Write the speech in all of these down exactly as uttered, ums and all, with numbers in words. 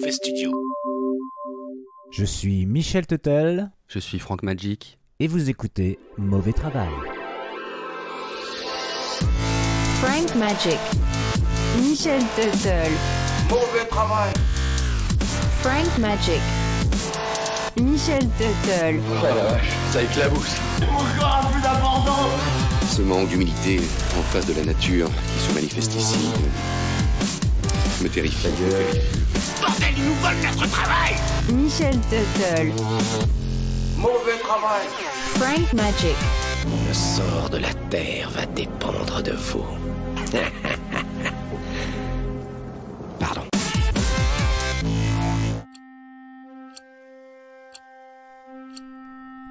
Mauvais Studio. Je suis Michel Teutel. Je suis Frank Magic. Et vous écoutez Mauvais Travail. Frank Magic. Michel Teutel. Mauvais Travail. Frank Magic. Michel Teutel. Oh la vache, ça éclabousse. Encore un peu d'abandon. Ce manque d'humilité en face de la nature qui se manifeste ici me terrifie. Bordel, ils nous volent notre travail. Michel Teutel. Mauvais Travail. Frank Magic. Le sort de la Terre va dépendre de vous. Pardon.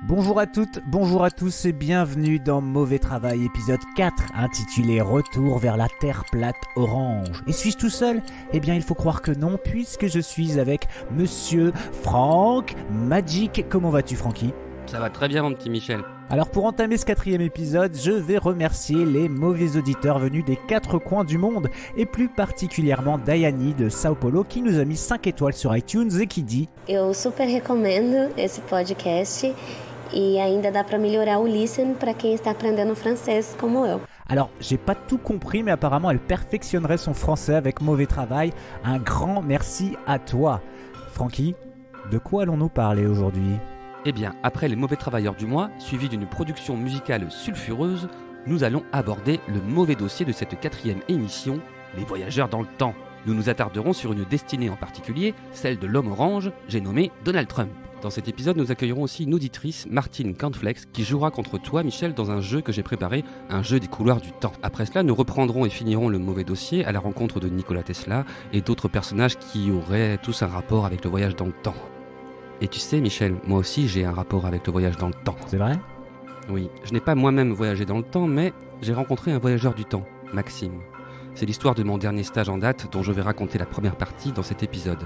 Bonjour à toutes, bonjour à tous et bienvenue dans Mauvais Travail épisode quatre, intitulé Retour vers la Terre plate orange. Et suis-je tout seul? Eh bien il faut croire que non, puisque je suis avec Monsieur Frank Magic. Comment vas-tu, Francky? Ça va très bien, mon petit Michel. Alors pour entamer ce quatrième épisode, je vais remercier les mauvais auditeurs venus des quatre coins du monde, et plus particulièrement Dayani de Sao Paulo qui nous a mis cinq étoiles sur iTunes et qui dit « Eu super recomendo esse podcast et ainda dá para melhorar o listen para quem está aprendendo francês como eu. » Alors, j'ai pas tout compris, mais apparemment elle perfectionnerait son français avec Mauvais Travail. Un grand merci à toi. Francky, de quoi allons-nous parler aujourd'hui ? Eh bien, après les mauvais travailleurs du mois, suivi d'une production musicale sulfureuse, nous allons aborder le mauvais dossier de cette quatrième émission, les voyageurs dans le temps. Nous nous attarderons sur une destinée en particulier, celle de l'homme orange, j'ai nommé Donald Trump. Dans cet épisode, nous accueillerons aussi une auditrice, Martine Kantflex, qui jouera contre toi, Michel, dans un jeu que j'ai préparé, un jeu des couloirs du temps. Après cela, nous reprendrons et finirons le mauvais dossier à la rencontre de Nikola Tesla et d'autres personnages qui auraient tous un rapport avec le voyage dans le temps. Et tu sais, Michel, moi aussi j'ai un rapport avec le voyage dans le temps. C'est vrai ? Oui, je n'ai pas moi-même voyagé dans le temps, mais j'ai rencontré un voyageur du temps, Maxime. C'est l'histoire de mon dernier stage en date dont je vais raconter la première partie dans cet épisode.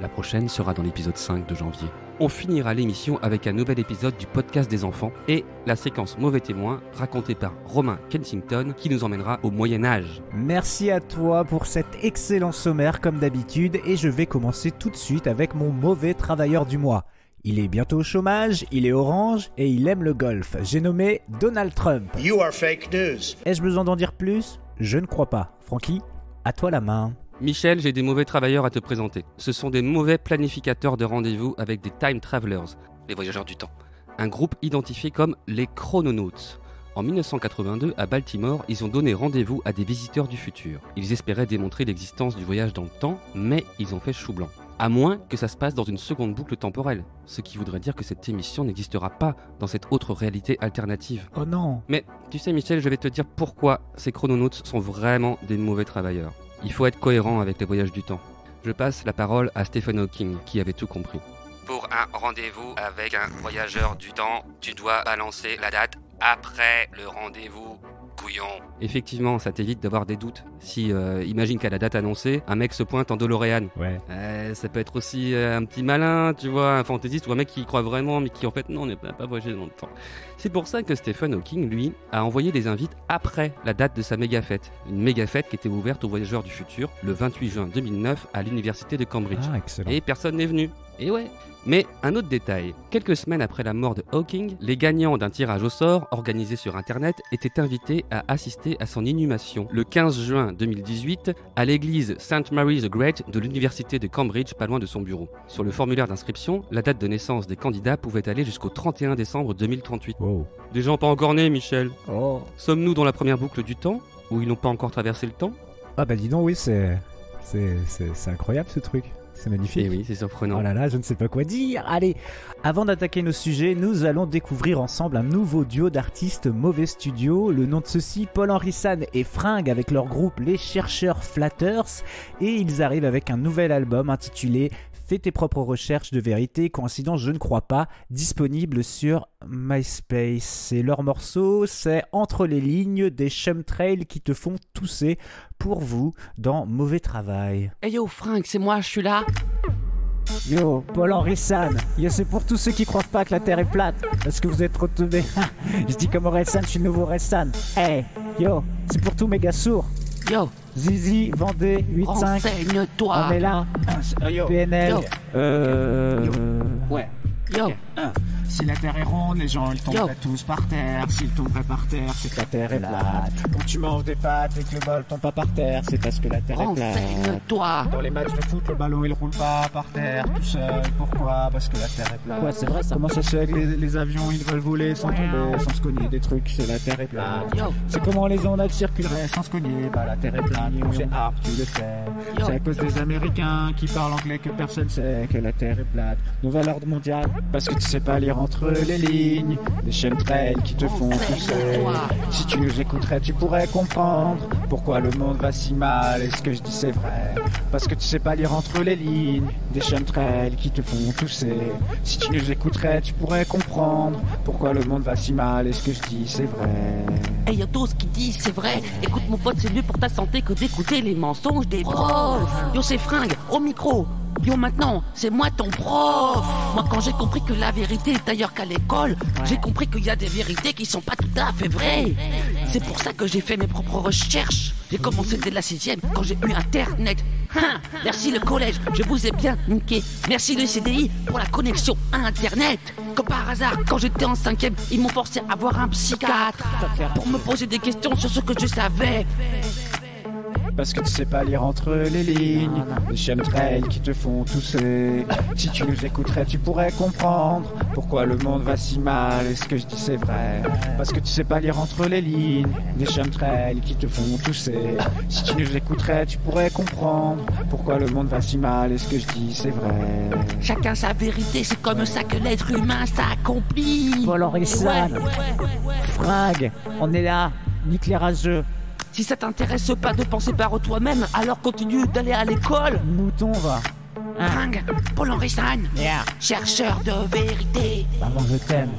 La prochaine sera dans l'épisode cinq de janvier. On finira l'émission avec un nouvel épisode du podcast des enfants et la séquence Mauvais Témoin racontée par Romain Kensington qui nous emmènera au Moyen-Âge. Merci à toi pour cet excellent sommaire comme d'habitude et je vais commencer tout de suite avec mon mauvais travailleur du mois. Il est bientôt au chômage, il est orange et il aime le golf. J'ai nommé Donald Trump. You are fake news. Ai-je besoin d'en dire plus ? Je ne crois pas. Francky, à toi la main. Michel, j'ai des mauvais travailleurs à te présenter. Ce sont des mauvais planificateurs de rendez-vous avec des time travelers, les voyageurs du temps. Un groupe identifié comme les chrononautes. En mille neuf cent quatre-vingt-deux, à Baltimore, ils ont donné rendez-vous à des visiteurs du futur. Ils espéraient démontrer l'existence du voyage dans le temps, mais ils ont fait chou blanc. À moins que ça se passe dans une seconde boucle temporelle. Ce qui voudrait dire que cette émission n'existera pas dans cette autre réalité alternative. Oh non! Mais tu sais, Michel, je vais te dire pourquoi ces chrononautes sont vraiment des mauvais travailleurs. Il faut être cohérent avec les voyages du temps. Je passe la parole à Stephen Hawking, qui avait tout compris. Pour un rendez-vous avec un voyageur du temps, tu dois balancer la date après le rendez-vous, couillon. Effectivement, ça t'évite d'avoir des doutes. Si, euh, imagine qu'à la date annoncée, un mec se pointe en DeLorean. Ouais. Euh, ça peut être aussi euh, un petit malin, tu vois, un fantaisiste ou un mec qui y croit vraiment, mais qui en fait, non, on n'est pas, pas voyagé dans le temps. C'est pour ça que Stephen Hawking, lui, a envoyé des invites après la date de sa méga-fête. Une méga-fête qui était ouverte aux voyageurs du futur le vingt-huit juin deux mille neuf à l'université de Cambridge. Ah, excellent. Et personne n'est venu. Et ouais. Mais un autre détail, quelques semaines après la mort de Hawking, les gagnants d'un tirage au sort organisé sur internet étaient invités à assister à son inhumation le quinze juin deux mille dix-huit à l'église Saint Mary the Great de l'université de Cambridge, pas loin de son bureau. Sur le formulaire d'inscription, la date de naissance des candidats pouvait aller jusqu'au trente et un décembre deux mille trente-huit. Wow. Des gens pas encore nés, Michel. Oh. Sommes-nous dans la première boucle du temps, où ils n'ont pas encore traversé le temps? Ah bah dis donc, oui, c'est... c'est, c'est, c'est incroyable ce truc. C'est magnifique. Et oui, c'est surprenant. Oh là là, je ne sais pas quoi dire. Allez, avant d'attaquer nos sujets, nous allons découvrir ensemble un nouveau duo d'artistes Mauvais Studio. Le nom de ceux-ci, Paul-Henri San et Fringue avec leur groupe Les Chercheurs Flatters. Et ils arrivent avec un nouvel album intitulé Fais tes propres recherches de vérité. Coïncidence, je ne crois pas. Disponible sur MySpace. Et leur morceau, c'est Entre les lignes des chemtrails qui te font tousser. Pour vous, dans Mauvais Travail. Hey yo, Frank, c'est moi, je suis là. Yo, Paul-Henri San, yo, c'est pour tous ceux qui croient pas que la Terre est plate, parce que vous êtes trop teubés. Je dis comme Orelsan, je suis le nouveau Orelsan. Hey, yo, c'est pour tous mes gars sourds. Yo. Zizi, Vendée, huit cinq. Renseigne-toi. On est là. Yo. P N L. Yo. Euh... Yo. Ouais. Yo. Okay. Un. Si la terre est ronde, les gens ils tomberaient tous par terre. S'ils tomberaient par terre, c'est que la terre est plate. Quand tu manges des pâtes et que le bol tombe pas par terre, c'est parce que la terre est plate. Renseigne-toi. Dans les matchs de foot, le ballon il roule pas par terre tout seul. Pourquoi? Parce que la terre est plate. Ouais, c'est vrai ça. Comment ça se fait que les, les avions ils veulent voler sans tomber, sans se cogner des trucs? C'est la terre est plate. C'est comment les ondes circuleraient sans se cogner? Bah la terre est plate. C'est hard, tu le sais. C'est à cause des Américains qui parlent anglais que personne sait que la terre est plate. Nos valeurs mondiales, parce que tu sais pas lire entre les lignes des chemtrails qui te font tousser. Si tu nous écouterais, tu pourrais comprendre pourquoi le monde va si mal. Et ce que je dis c'est vrai, parce que tu sais pas lire entre les lignes des chemtrails qui te font tousser. Si tu nous écouterais, tu pourrais comprendre pourquoi le monde va si mal. Et ce que je dis c'est vrai. Et y a tous qui disent c'est vrai. Écoute mon pote, c'est mieux pour ta santé que d'écouter les mensonges des profs. Yo c'est fringue au micro. Yo maintenant, c'est moi ton prof. Moi quand j'ai compris que la vérité est ailleurs qu'à l'école, ouais. J'ai compris qu'il y a des vérités qui sont pas tout à fait vraies. C'est pour ça que j'ai fait mes propres recherches. J'ai commencé dès la sixième quand j'ai eu internet. Hein, merci le collège, je vous ai bien niqué. Merci le C D I pour la connexion à internet. Comme par hasard, quand j'étais en cinquième, ils m'ont forcé à voir un psychiatre pour me poser des questions sur ce que je savais. Parce que tu sais pas lire entre les lignes les chemtrails qui te font tousser. Si tu nous écouterais, tu pourrais comprendre pourquoi le monde va si mal. Et ce que je dis c'est vrai. Parce que tu sais pas lire entre les lignes les chemtrails qui te font tousser. Si tu nous écouterais, tu pourrais comprendre pourquoi le monde va si mal. Et ce que je dis c'est vrai. Chacun sa vérité, c'est comme ça que l'être humain s'accomplit. Paul Henri Sane, Frag, on est là, nique les rageux. Si ça t'intéresse pas de penser par toi-même, alors continue d'aller à l'école. Mouton va. Ring, Paul Henri Sane, yeah. Chercheur de vérité. Maman, je t'aime.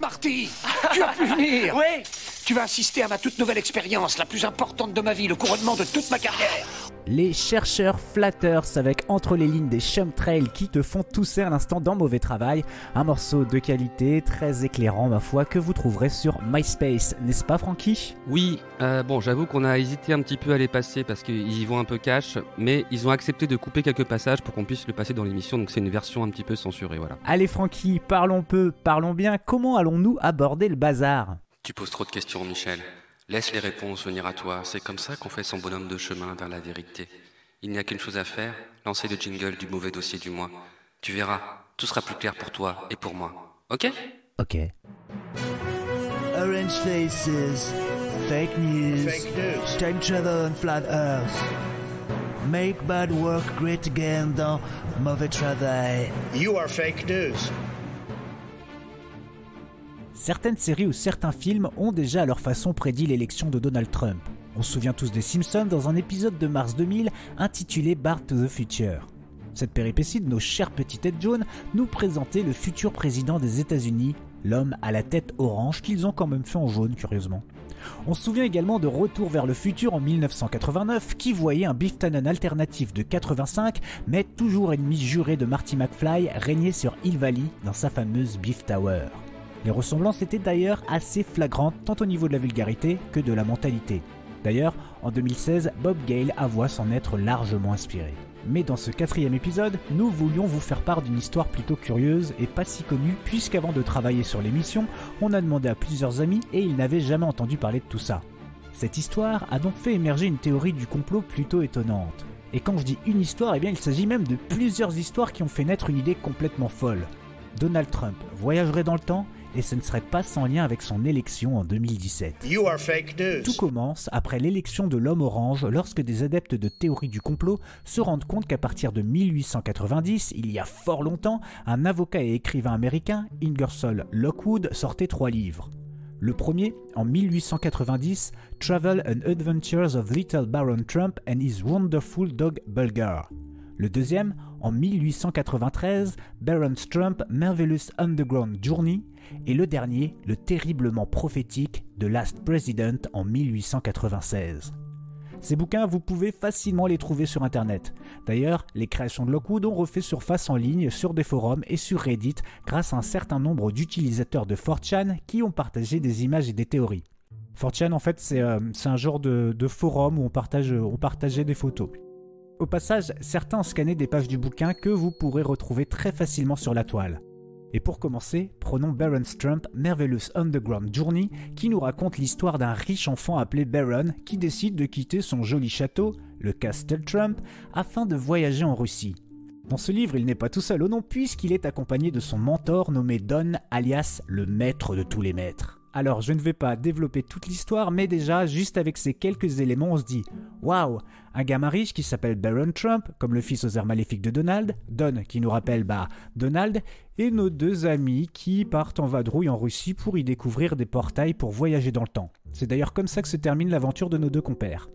Marty, tu vas venir. Oui. Tu vas assister à ma toute nouvelle expérience, la plus importante de ma vie, le couronnement de toute ma carrière. Les chercheurs Flatters avec Entre les lignes des chemtrails qui te font tousser à l'instant dans Mauvais Travail. Un morceau de qualité, très éclairant ma foi, que vous trouverez sur MySpace, n'est-ce pas Francky? Oui, euh, bon j'avoue qu'on a hésité un petit peu à les passer parce qu'ils y vont un peu cash, mais ils ont accepté de couper quelques passages pour qu'on puisse le passer dans l'émission, donc c'est une version un petit peu censurée, voilà. Allez Francky, parlons peu, parlons bien, comment allons-nous aborder le bazar? Tu poses trop de questions Michel. Laisse les réponses venir à toi, c'est comme ça qu'on fait son bonhomme de chemin vers la vérité. Il n'y a qu'une chose à faire, lancer le jingle du mauvais dossier du mois. Tu verras, tout sera plus clair pour toi et pour moi. Ok? Ok. Orange faces, fake news, fake news, time travel and flat earth. Make bad work great again dans Mauvais Travail. You are fake news. Certaines séries ou certains films ont déjà à leur façon prédit l'élection de Donald Trump. On se souvient tous des Simpsons dans un épisode de mars deux mille intitulé Back to the Future. Cette péripétie de nos chères petites têtes jaunes nous présentait le futur président des États-Unis, l'homme à la tête orange qu'ils ont quand même fait en jaune curieusement. On se souvient également de Retour vers le futur en mille neuf cent quatre-vingt-neuf qui voyait un Biff Tannen alternatif de quatre-vingt-cinq mais toujours ennemi juré de Marty McFly régner sur Hill Valley dans sa fameuse Beef Tower. Les ressemblances étaient d'ailleurs assez flagrantes tant au niveau de la vulgarité que de la mentalité. D'ailleurs, en deux mille seize, Bob Gale avoua s'en être largement inspiré. Mais dans ce quatrième épisode, nous voulions vous faire part d'une histoire plutôt curieuse et pas si connue puisqu'avant de travailler sur l'émission, on a demandé à plusieurs amis et ils n'avaient jamais entendu parler de tout ça. Cette histoire a donc fait émerger une théorie du complot plutôt étonnante. Et quand je dis une histoire, eh bien il s'agit même de plusieurs histoires qui ont fait naître une idée complètement folle. Donald Trump voyagerait dans le temps et ce ne serait pas sans lien avec son élection en deux mille dix-sept. You are fake news. Tout commence après l'élection de l'homme orange lorsque des adeptes de théorie du complot se rendent compte qu'à partir de mille huit cent quatre-vingt-dix, il y a fort longtemps, un avocat et écrivain américain, Ingersoll Lockwood, sortait trois livres. Le premier, en mille huit cent quatre-vingt-dix, Travel and Adventures of Little Baron Trump and His Wonderful Dog Bulgar. Le deuxième, en mille huit cent quatre-vingt-treize, Baron Trump, Marvelous Underground Journey. Et le dernier, le terriblement prophétique The Last President en mille huit cent quatre-vingt-seize. Ces bouquins, vous pouvez facilement les trouver sur internet. D'ailleurs, les créations de Lockwood ont refait surface en ligne sur des forums et sur Reddit grâce à un certain nombre d'utilisateurs de four chan qui ont partagé des images et des théories. four chan, en fait, c'est euh, un genre de, de forum où on, partage, on partageait des photos. Au passage, certains ont scanné des pages du bouquin que vous pourrez retrouver très facilement sur la toile. Et pour commencer, prenons Baron Trump, Marvelous Underground Journey, qui nous raconte l'histoire d'un riche enfant appelé Baron qui décide de quitter son joli château, le Castle Trump, afin de voyager en Russie. Dans ce livre, il n'est pas tout seul au nom puisqu'il est accompagné de son mentor nommé Don, alias le maître de tous les maîtres. Alors je ne vais pas développer toute l'histoire, mais déjà, juste avec ces quelques éléments, on se dit « Waouh !» Un gamin riche qui s'appelle Baron Trump, comme le fils aux airs maléfiques de Donald, Don qui nous rappelle bah, Donald, et nos deux amis qui partent en vadrouille en Russie pour y découvrir des portails pour voyager dans le temps. C'est d'ailleurs comme ça que se termine l'aventure de nos deux compères.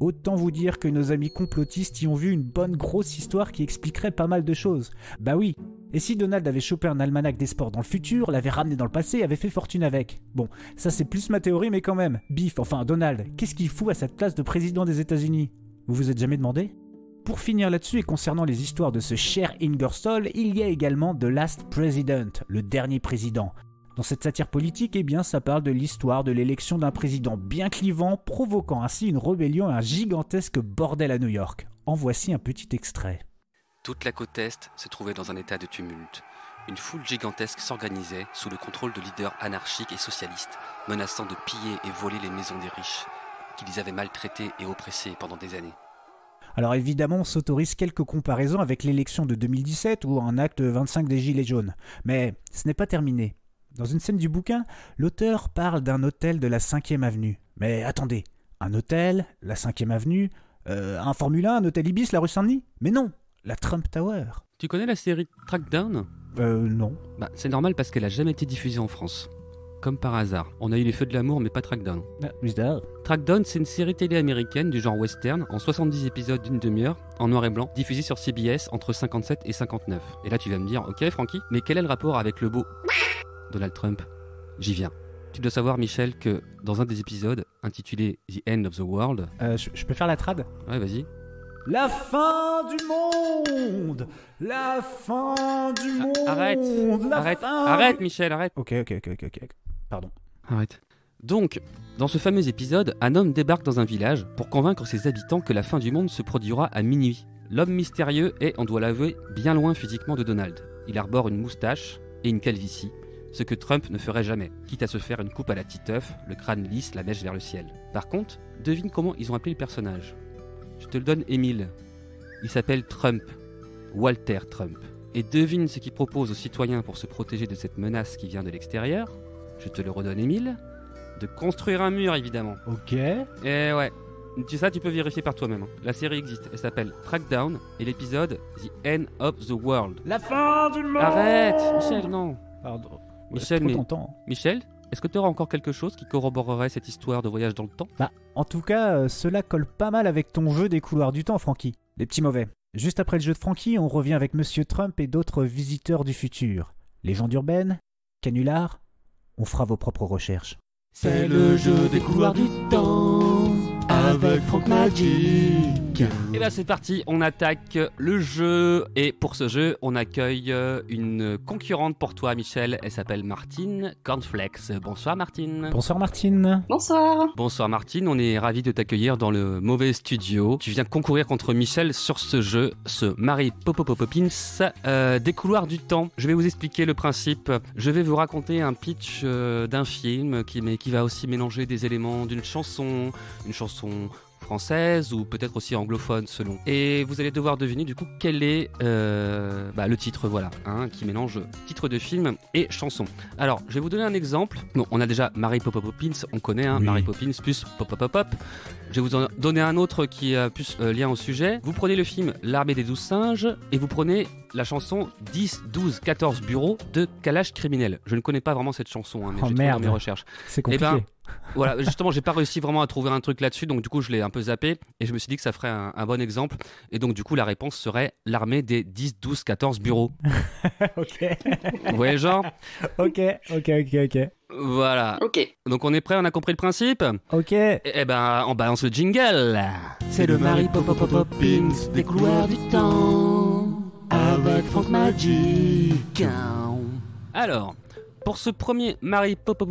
Autant vous dire que nos amis complotistes y ont vu une bonne grosse histoire qui expliquerait pas mal de choses. Bah oui. Et si Donald avait chopé un almanach des sports dans le futur, l'avait ramené dans le passé et avait fait fortune avec? Bon, ça c'est plus ma théorie, mais quand même. Biff, enfin Donald, qu'est-ce qu'il fout à cette place de président des États-Unis? Vous vous êtes jamais demandé? Pour finir là-dessus et concernant les histoires de ce cher Ingersoll, il y a également The Last President, le dernier président. Dans cette satire politique, eh bien, ça parle de l'histoire de l'élection d'un président bien clivant, provoquant ainsi une rébellion et un gigantesque bordel à New York. En voici un petit extrait. Toute la côte Est se trouvait dans un état de tumulte. Une foule gigantesque s'organisait sous le contrôle de leaders anarchiques et socialistes, menaçant de piller et voler les maisons des riches, qui les avaient maltraités et oppressés pendant des années. Alors évidemment, on s'autorise quelques comparaisons avec l'élection de deux mille dix-sept ou un acte vingt-cinq des Gilets jaunes. Mais ce n'est pas terminé. Dans une scène du bouquin, l'auteur parle d'un hôtel de la cinquième avenue. Mais attendez, un hôtel, la cinquième avenue, euh, un Formule un, un hôtel Ibis, la rue Saint-Denis? Mais non, la Trump Tower. Tu connais la série Trackdown? Euh, non. Bah, c'est normal parce qu'elle a jamais été diffusée en France. Comme par hasard. On a eu les feux de l'amour mais pas Trackdown. Ah, Trackdown, c'est une série télé américaine du genre western en soixante-dix épisodes d'une demi-heure en noir et blanc, diffusée sur C B S entre cinquante-sept et cinquante-neuf. Et là tu vas me dire, ok Francky, mais quel est le rapport avec le beau Donald Trump? J'y viens. Tu dois savoir, Michel, que dans un des épisodes intitulé The End of the World... Euh, je, je peux faire la trad? Ouais, vas-y. La fin du monde! La fin du monde! Arrête! La arrête! Fin... Arrête, Michel, arrête! Ok, ok, ok, ok, ok. Pardon. Arrête. Donc, dans ce fameux épisode, un homme débarque dans un village pour convaincre ses habitants que la fin du monde se produira à minuit. L'homme mystérieux est, on doit l'avouer, bien loin physiquement de Donald. Il arbore une moustache et une calvitie, ce que Trump ne ferait jamais, quitte à se faire une coupe à la Titeuf, le crâne lisse, la mèche vers le ciel. Par contre, devine comment ils ont appelé le personnage. Je te le donne, Émile. Il s'appelle Trump, Walter Trump. Et devine ce qu'il propose aux citoyens pour se protéger de cette menace qui vient de l'extérieur. Je te le redonne, Émile. De construire un mur, évidemment. Ok. Et ouais. Ça, tu peux vérifier par toi-même. La série existe, elle s'appelle Trackdown, et l'épisode The End of the World. La fin du monde! Arrête, Michel, non. Pardon. Michel, mais... Michel, est-ce que tu auras encore quelque chose qui corroborerait cette histoire de voyage dans le temps? Bah, en tout cas, euh, cela colle pas mal avec ton jeu des couloirs du temps, Francky. Les petits mauvais. Juste après le jeu de Francky, on revient avec Monsieur Trump et d'autres visiteurs du futur. Légendes urbaines, canulars, on fera vos propres recherches. C'est le jeu des couloirs du temps avec Frank Magic. Et là c'est parti, on attaque le jeu. Et pour ce jeu, on accueille une concurrente pour toi, Michel. Elle s'appelle Martine Kantflex. Bonsoir Martine. Bonsoir Martine. Bonsoir. Bonsoir Martine, on est ravis de t'accueillir dans le mauvais studio. Tu viens concourir contre Michel sur ce jeu, ce Mary Poppins euh, des couloirs du temps. Je vais vous expliquer le principe. Je vais vous raconter un pitch euh, d'un film qui, mais qui va aussi mélanger des éléments d'une chanson, une chanson française ou peut-être aussi anglophone selon. Et vous allez devoir deviner du coup quel est euh, bah, le titre, voilà, hein, qui mélange titre de film et chanson. Alors je vais vous donner un exemple. Bon, on a déjà Mary Poppins, on connaît, hein, oui. Mary Poppins plus pop pop pop pop. Je vais vous en donner un autre qui a plus euh, lien au sujet. Vous prenez le film L'armée des douze singes et vous prenez la chanson dix, douze, quatorze bureaux de Kalash Criminel. Je ne connais pas vraiment cette chanson, hein, mais oh, j'ai trouvé dans mes recherches. C'est compliqué. Et ben, voilà, justement, j'ai pas réussi vraiment à trouver un truc là-dessus, donc du coup, je l'ai un peu zappé et je me suis dit que ça ferait un, un bon exemple. Et donc, du coup, la réponse serait l'armée des dix, douze, quatorze bureaux. Ok. Vous voyez, genre ? Ok, ok, ok, ok. Voilà. Ok. Donc, on est prêt, on a compris le principe ? Ok. Eh ben, on balance le jingle. C'est le Mary Poppins des couloirs du temps avec Frank Magic. Alors. Pour ce premier Mary Poppins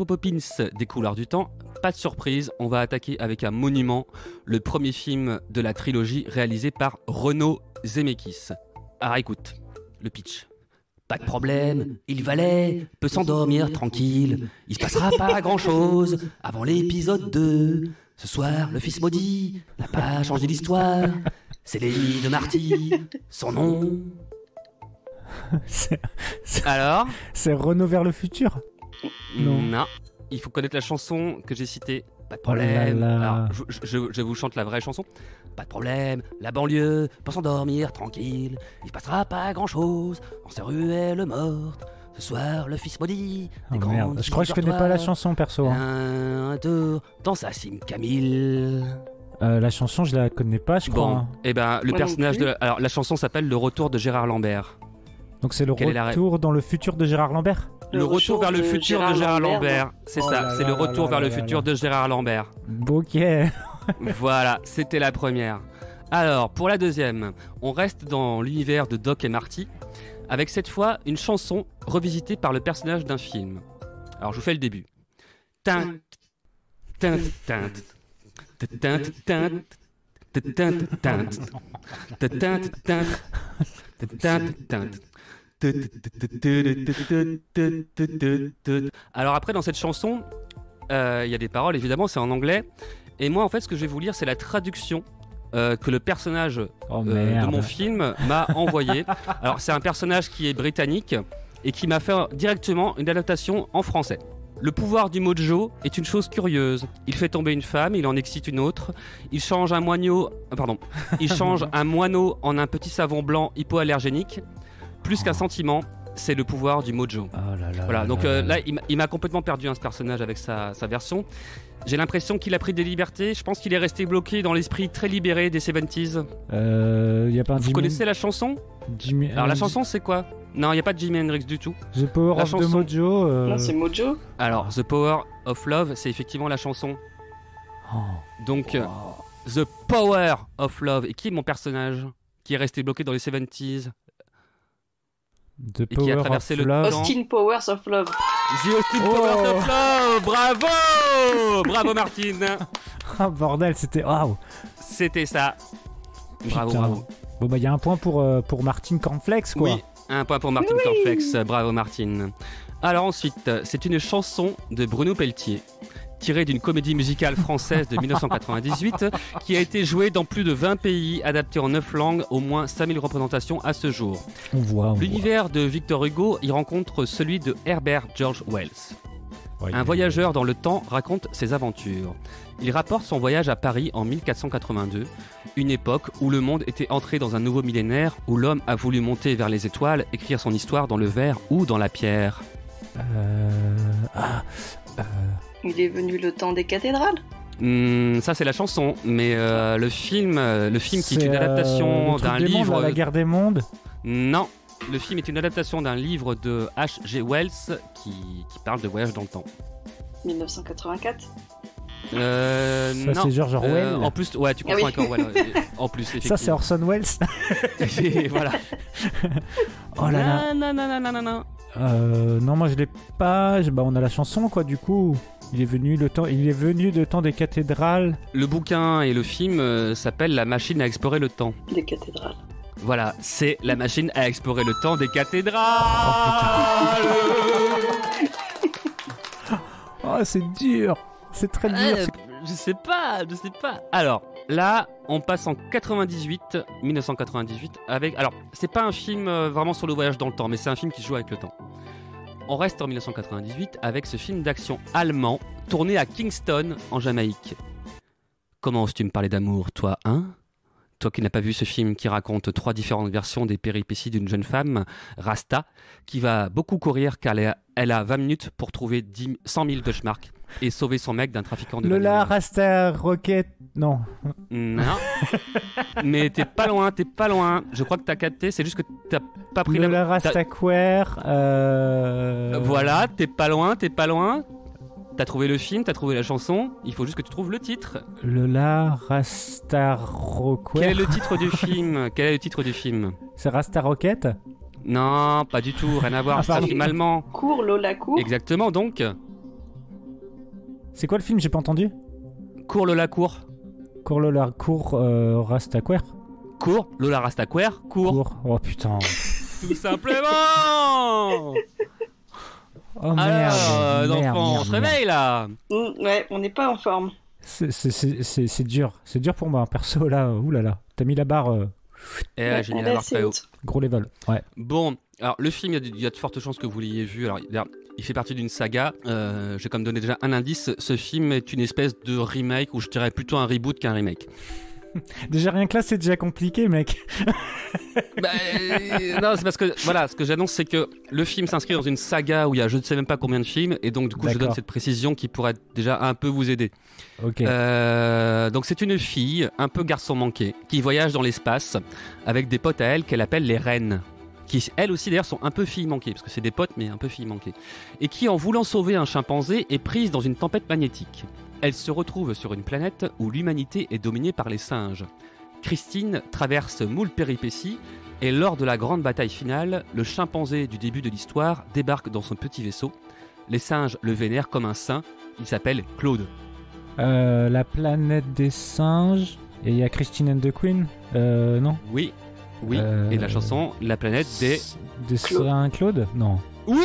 des couloirs du temps, Pas de surprise, on va attaquer avec un monument, le premier film de la trilogie réalisé par Renaud Zemeckis. Alors écoute, le pitch. Pas de problème, Hill Valley peut s'endormir tranquille, il se passera pas grand chose avant l'épisode deux. Ce soir, le fils maudit n'a pas changé l'histoire, c'est l'ennemi de Marty, son nom. c'est, c'est, Alors c'est Retour vers le futur ? Non. Non. Il faut connaître la chanson que j'ai citée. Pas de problème. Oh là là. Alors, je, je, je vous chante la vraie chanson. Pas de problème, la banlieue peut s'endormir tranquille. Il ne passera pas grand-chose dans ses ruelles mortes. Ce soir, le fils maudit. Oh merde. Je crois que je connais pas la chanson perso. Hein. Un, deux, dans sa cime, Camille. Euh, la chanson, je la connais pas, je crois. Bon, hein. Et ben, le ouais, personnage de. Alors, la chanson s'appelle Le Retour de Gérard Lambert. Donc, c'est le Quel retour la... dans le futur de Gérard Lambert. Le, le retour vers le futur Gérard de Gérard Lambert, Lambert. C'est oh ça, là c'est là le retour là vers là le là futur là. de Gérard Lambert. Ok. Voilà, c'était la première. Alors, pour la deuxième, on reste dans l'univers de Doc et Marty, avec cette fois une chanson revisitée par le personnage d'un film. Alors, je vous fais le début. Tint, tint, tint, tint, tint, tint, tint, tint, tint, tint. Alors après, dans cette chanson, il euh, y a des paroles, évidemment, c'est en anglais. Et moi, en fait, ce que je vais vous lire, c'est la traduction euh, que le personnage euh, oh de mon film m'a envoyé. Alors, c'est un personnage qui est britannique et qui m'a fait directement une adaptation en français. Le pouvoir du mojo est une chose curieuse. Il fait tomber une femme, il en excite une autre. Il change un moineau, pardon, il change un moineau en un petit savon blanc hypoallergénique. Plus qu'un sentiment, c'est le pouvoir du mojo. Oh là là, voilà, donc euh, là, il m'a, il m'a complètement perdu, hein, ce personnage, avec sa, sa version. J'ai l'impression qu'il a pris des libertés. Je pense qu'il est resté bloqué dans l'esprit très libéré des soixante-dix. Euh, y a pas un Vous Jimi... connaissez la chanson Jimi... Alors la chanson, c'est quoi? Non, il n'y a pas de Jimi Hendrix du tout. The Power la of chanson... Mojo. Euh... Non, c'est Mojo. Alors, The Power of Love, c'est effectivement la chanson. Oh. Donc, wow. The Power of Love. Et qui est mon personnage qui est resté bloqué dans les soixante-dix? The et qui a traversé le temps. Austin Powers of Love. The Austin oh. Powers of Love. Bravo, bravo Martine. Ah oh, bordel, c'était waouh. C'était ça. Bravo, Putain. bravo. Bon bah il y a un point pour euh, pour Martine Kantflex quoi. Oui, un point pour Martine oui. Kantflex. Bravo Martine. Alors ensuite, c'est une chanson de Bruno Pelletier, tirée d'une comédie musicale française de dix-neuf cent quatre-vingt-dix-huit, qui a été jouée dans plus de vingt pays, adaptée en neuf langues, au moins cinq mille représentations à ce jour. On voit, on L'univers voit. de Victor Hugo y rencontre celui de Herbert George Wells. Ouais, Un voyageur dans le temps raconte ses aventures. Il rapporte son voyage à Paris en mille quatre cent quatre-vingt-deux, une époque où le monde était entré dans un nouveau millénaire, où l'homme a voulu monter vers les étoiles, écrire son histoire dans le verre ou dans la pierre. Euh... Ah... Euh... Il est venu le temps des cathédrales. Mmh, ça c'est la chanson, mais euh, le film, le film qui c'est est une adaptation euh, d'un livre. Mondes, là, la guerre des mondes. Non, le film est une adaptation d'un livre de H G Wells qui, qui parle de voyage dans le temps. dix-neuf cent quatre-vingt-quatre. Euh, ça non. c'est George Orwell. Euh, en plus, ouais, tu comprends ah oui. Orwell. En plus, ça c'est Orson Welles. Et voilà. Oh là là. Non non non non non non. Euh, non moi je l'ai pas. Bah on a la chanson quoi du coup. Il est venu le temps. Il est venu le temps des cathédrales. Le bouquin et le film euh, s'appellent La machine à explorer le temps. Des cathédrales. Voilà, c'est La machine à explorer le temps des cathédrales. Oh, oh c'est dur. C'est très dur. Euh, je sais pas, je sais pas. Alors, là, on passe en quatre-vingt-dix-huit, dix-neuf cent quatre-vingt-dix-huit, avec... Alors, c'est pas un film vraiment sur le voyage dans le temps, mais c'est un film qui joue avec le temps. On reste en dix-neuf cent quatre-vingt-dix-huit avec ce film d'action allemand tourné à Kingston, en Jamaïque. Comment oses-tu me parler d'amour, toi, hein ? Toi qui n'as pas vu ce film qui raconte trois différentes versions des péripéties d'une jeune femme, Rasta, qui va beaucoup courir car elle a, elle a vingt minutes pour trouver dix, cent mille Deutschmark et sauver son mec d'un trafiquant de Lola, bananes. Lola, Rasta, Rocket... Non. Non. Mais t'es pas loin, t'es pas loin. Je crois que t'as capté, c'est juste que t'as pas pris Lola, la... Lola, Rasta, Queer... Euh... Voilà, t'es pas loin, t'es pas loin. T'as trouvé le film, t'as trouvé la chanson, il faut juste que tu trouves le titre. Lola Rasta Rocket. Quel est le titre du film ? Quel est le titre du film ? C'est Rasta Rocket ? Non, pas du tout, rien à voir, ah, c'est un film allemand. Cours, Lola, cours. Exactement, donc. C'est quoi le film? J'ai pas entendu. Cours Lola cours. Cours Lola cours euh, Rastaquaire. Cours Lola Rastaquaire cours. Cours. Oh putain. Tout simplement. Oh merde. Alors, merde, merde, on se réveille là. Mmh, ouais, on n'est pas en forme. C'est dur, c'est dur pour moi, perso là. Oulala, t'as mis la barre. Euh... Eh, ouais, j'ai mis la barre très haut. Gros level. Ouais. Bon, alors le film, il y, y a de fortes chances que vous l'ayez vu. Alors, il, a, il fait partie d'une saga. Euh, j'ai comme donné déjà un indice. Ce film est une espèce de remake, ou je dirais plutôt un reboot qu'un remake. Déjà rien que là, c'est déjà compliqué, mec. Bah, euh, non, c'est parce que voilà, ce que j'annonce, c'est que le film s'inscrit dans une saga où il y a je ne sais même pas combien de films, et donc du coup, je donne cette précision qui pourrait déjà un peu vous aider. Okay. Euh, donc c'est une fille, un peu garçon manqué, qui voyage dans l'espace avec des potes à elle qu'elle appelle les reines, qui elles aussi d'ailleurs sont un peu filles manquées, parce que c'est des potes mais un peu filles manquées, et qui en voulant sauver un chimpanzé est prise dans une tempête magnétique. Elle se retrouve sur une planète où l'humanité est dominée par les singes. Christine traverse moult péripéties et lors de la grande bataille finale, le chimpanzé du début de l'histoire débarque dans son petit vaisseau. Les singes le vénèrent comme un saint. Il s'appelle Claude. Euh, la planète des singes. Et il y a Christine and the Queen, euh, non? Oui, oui. Euh... Et la chanson, la planète des... Des saints Claude? Non. Oui!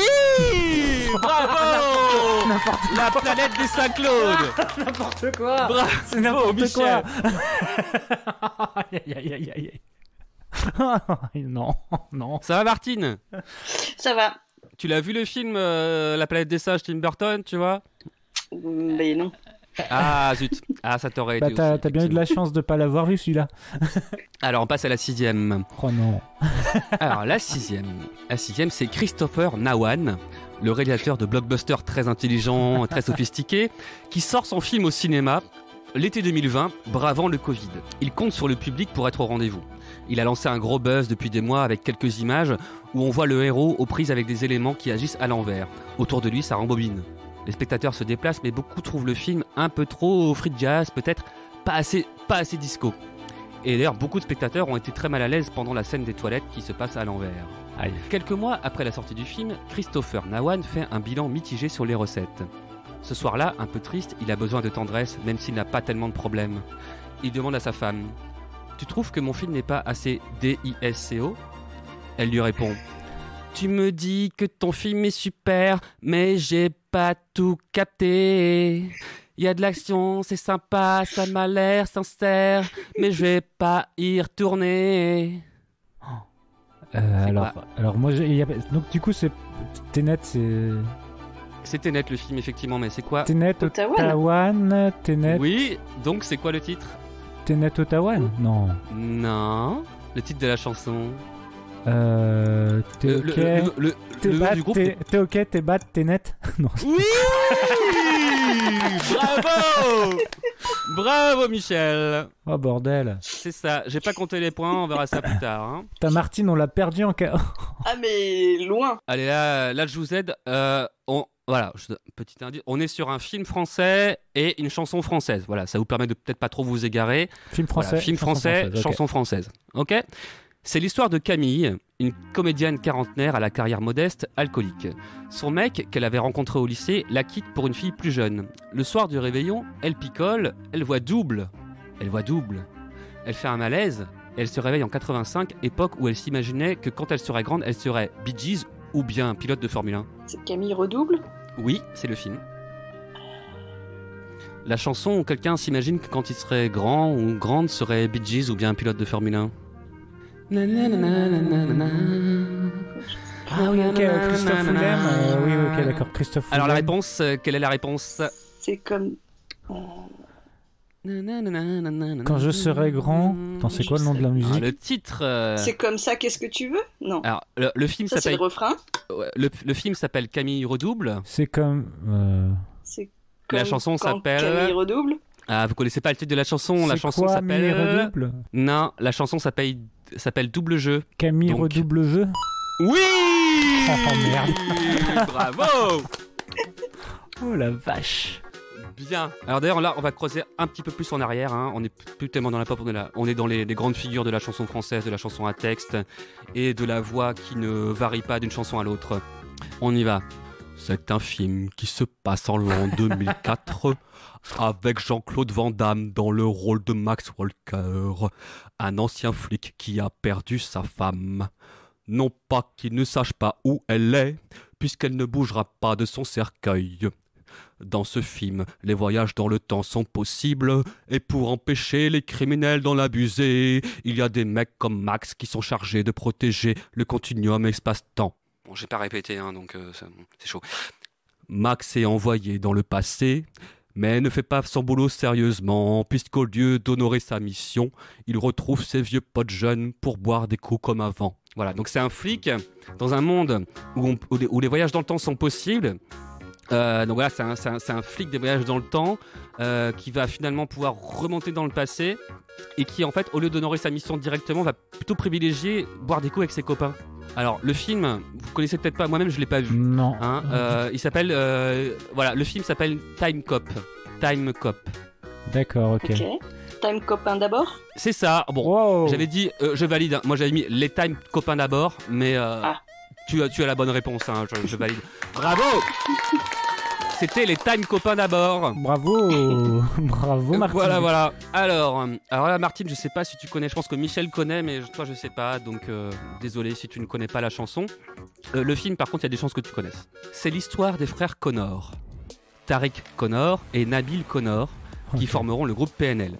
Bravo! La planète des Saint-Claude! N'importe quoi! C'est n'importe quoi! Aïe aïe aïe aïe aïe! Non, non! Ça va, Martine? Ça va. Tu l'as vu le film euh, La planète des singes, Tim Burton, tu vois? Ben non. Ah zut! Ah, ça t'aurait bah, été. T'as bien eu de la chance de pas l'avoir vu celui-là. Alors on passe à la sixième. Oh non. Alors la sixième. La sixième, c'est Christopher Nolan, le réalisateur de blockbusters très intelligent, très sophistiqué, qui sort son film au cinéma l'été deux mille vingt, bravant le Covid. Il compte sur le public pour être au rendez-vous. Il a lancé un gros buzz depuis des mois avec quelques images où on voit le héros aux prises avec des éléments qui agissent à l'envers. Autour de lui, ça rembobine. Les spectateurs se déplacent, mais beaucoup trouvent le film un peu trop free jazz, peut-être pas assez, pas assez disco. Et d'ailleurs, beaucoup de spectateurs ont été très mal à l'aise pendant la scène des toilettes qui se passe à l'envers. Quelques mois après la sortie du film, Christopher Nolan fait un bilan mitigé sur les recettes. Ce soir-là, un peu triste, il a besoin de tendresse, même s'il n'a pas tellement de problèmes. Il demande à sa femme « Tu trouves que mon film n'est pas assez disco ?» Elle lui répond « Tu me dis que ton film est super, mais j'ai pas tout capté. Il y a de l'action, c'est sympa, ça m'a l'air sincère, mais je vais pas y retourner. » Euh, alors, alors, moi, y a... donc du coup, c'est Tenet, c'est. C'est Tenet le film, effectivement, mais c'est quoi? Tenet Ottawa. Tenet. Oui, donc c'est quoi le titre? Tenet Ottawa. Non. Non. Le titre de la chanson. Euh. T'es ok. Le, le, le, le bat, du groupe. T'es ok, t'es bat, Tenet. Non. Oui. Bravo. Bravo Michel. Oh bordel. C'est ça, j'ai pas compté les points, on verra ça plus tard hein. T'as Martine, on l'a perdu en cas. Ah mais loin. Allez là, là je vous aide euh, on... Voilà, je... petit indice. On est sur un film français et une chanson française. Voilà, ça vous permet de peut-être pas trop vous égarer. Film français, voilà, film français, française, chanson okay. française. Ok. C'est l'histoire de Camille, une comédienne quarantenaire à la carrière modeste, alcoolique. Son mec, qu'elle avait rencontré au lycée, la quitte pour une fille plus jeune. Le soir du réveillon, elle picole, elle voit double. Elle voit double. Elle fait un malaise, et elle se réveille en quatre-vingt-cinq, époque où elle s'imaginait que quand elle serait grande, elle serait Bee Gees ou bien pilote de Formule un. C'est Camille Redouble? Oui, c'est le film. La chanson où quelqu'un s'imagine que quand il serait grand ou grande serait Bee Gees ou bien pilote de Formule un. Ah oui, ok, Christophe Willem. Euh, oui, ok, d'accord, Christophe Willem. Alors la réponse, euh, quelle est la réponse? C'est comme... Quand je serai grand... Attends, c'est quoi le nom de la musique? Ah, le titre... Euh... C'est comme ça, qu'est-ce que tu veux? Non. Alors, le, le film s'appelle... C'est le refrain le, le film s'appelle Camille Redouble. C'est comme... Euh... C'est comme... La chanson s'appelle... Camille Redouble. Ah, vous connaissez pas le titre de la chanson? La chanson s'appelle... Camille Redouble? Non, la chanson s'appelle... s'appelle Double Jeu. Camille donc... Redouble Jeu. Oui. Oh merde. Bravo. Oh la vache. Bien. Alors d'ailleurs là on va creuser un petit peu plus en arrière hein. On n'est plus tellement dans la pop, on est, là. On est dans les, les grandes figures de la chanson française, de la chanson à texte et de la voix qui ne varie pas d'une chanson à l'autre. On y va. C'est un film qui se passe en l'an deux mille quatre avec Jean-Claude Van Damme dans le rôle de Max Walker, un ancien flic qui a perdu sa femme. Non pas qu'il ne sache pas où elle est, puisqu'elle ne bougera pas de son cercueil. Dans ce film, les voyages dans le temps sont possibles, et pour empêcher les criminels d'en abuser, il y a des mecs comme Max qui sont chargés de protéger le continuum espace-temps. Bon, j'ai pas répété, hein, donc euh, c'est chaud. Max est envoyé dans le passé, mais ne fait pas son boulot sérieusement, puisqu'au lieu d'honorer sa mission, il retrouve ses vieux potes jeunes pour boire des coups comme avant. Voilà, donc c'est un flic dans un monde où, on, où, les, où les voyages dans le temps sont possibles. Euh, donc voilà, c'est un, un, un flic des voyages dans le temps euh, qui va finalement pouvoir remonter dans le passé et qui, en fait, au lieu d'honorer sa mission directement, va plutôt privilégier boire des coups avec ses copains. Alors, le film, vous connaissez peut-être pas, moi-même je l'ai pas vu. Non. Hein, euh, il s'appelle. Euh, voilà, le film s'appelle Time Cop. Time Cop. D'accord, ok. Ok. Time Copain d'abord? C'est ça. Bon, wow. J'avais dit, euh, je valide. Hein. Moi j'avais mis les Time Copains d'abord, mais. Euh, ah. Tu as, tu as la bonne réponse, hein, je, je valide. Bravo. C'était les Time Copains d'abord. Bravo. Bravo, Martine. Voilà, voilà. Alors, alors là, Martine, je sais pas si tu connais, je pense que Michel connaît, mais toi, je sais pas. Donc, euh, désolé si tu ne connais pas la chanson. Euh, le film, par contre, il y a des chances que tu connaisses. C'est l'histoire des frères Connor. Tariq Connor et Nabil Connor, okay, qui formeront le groupe P N L.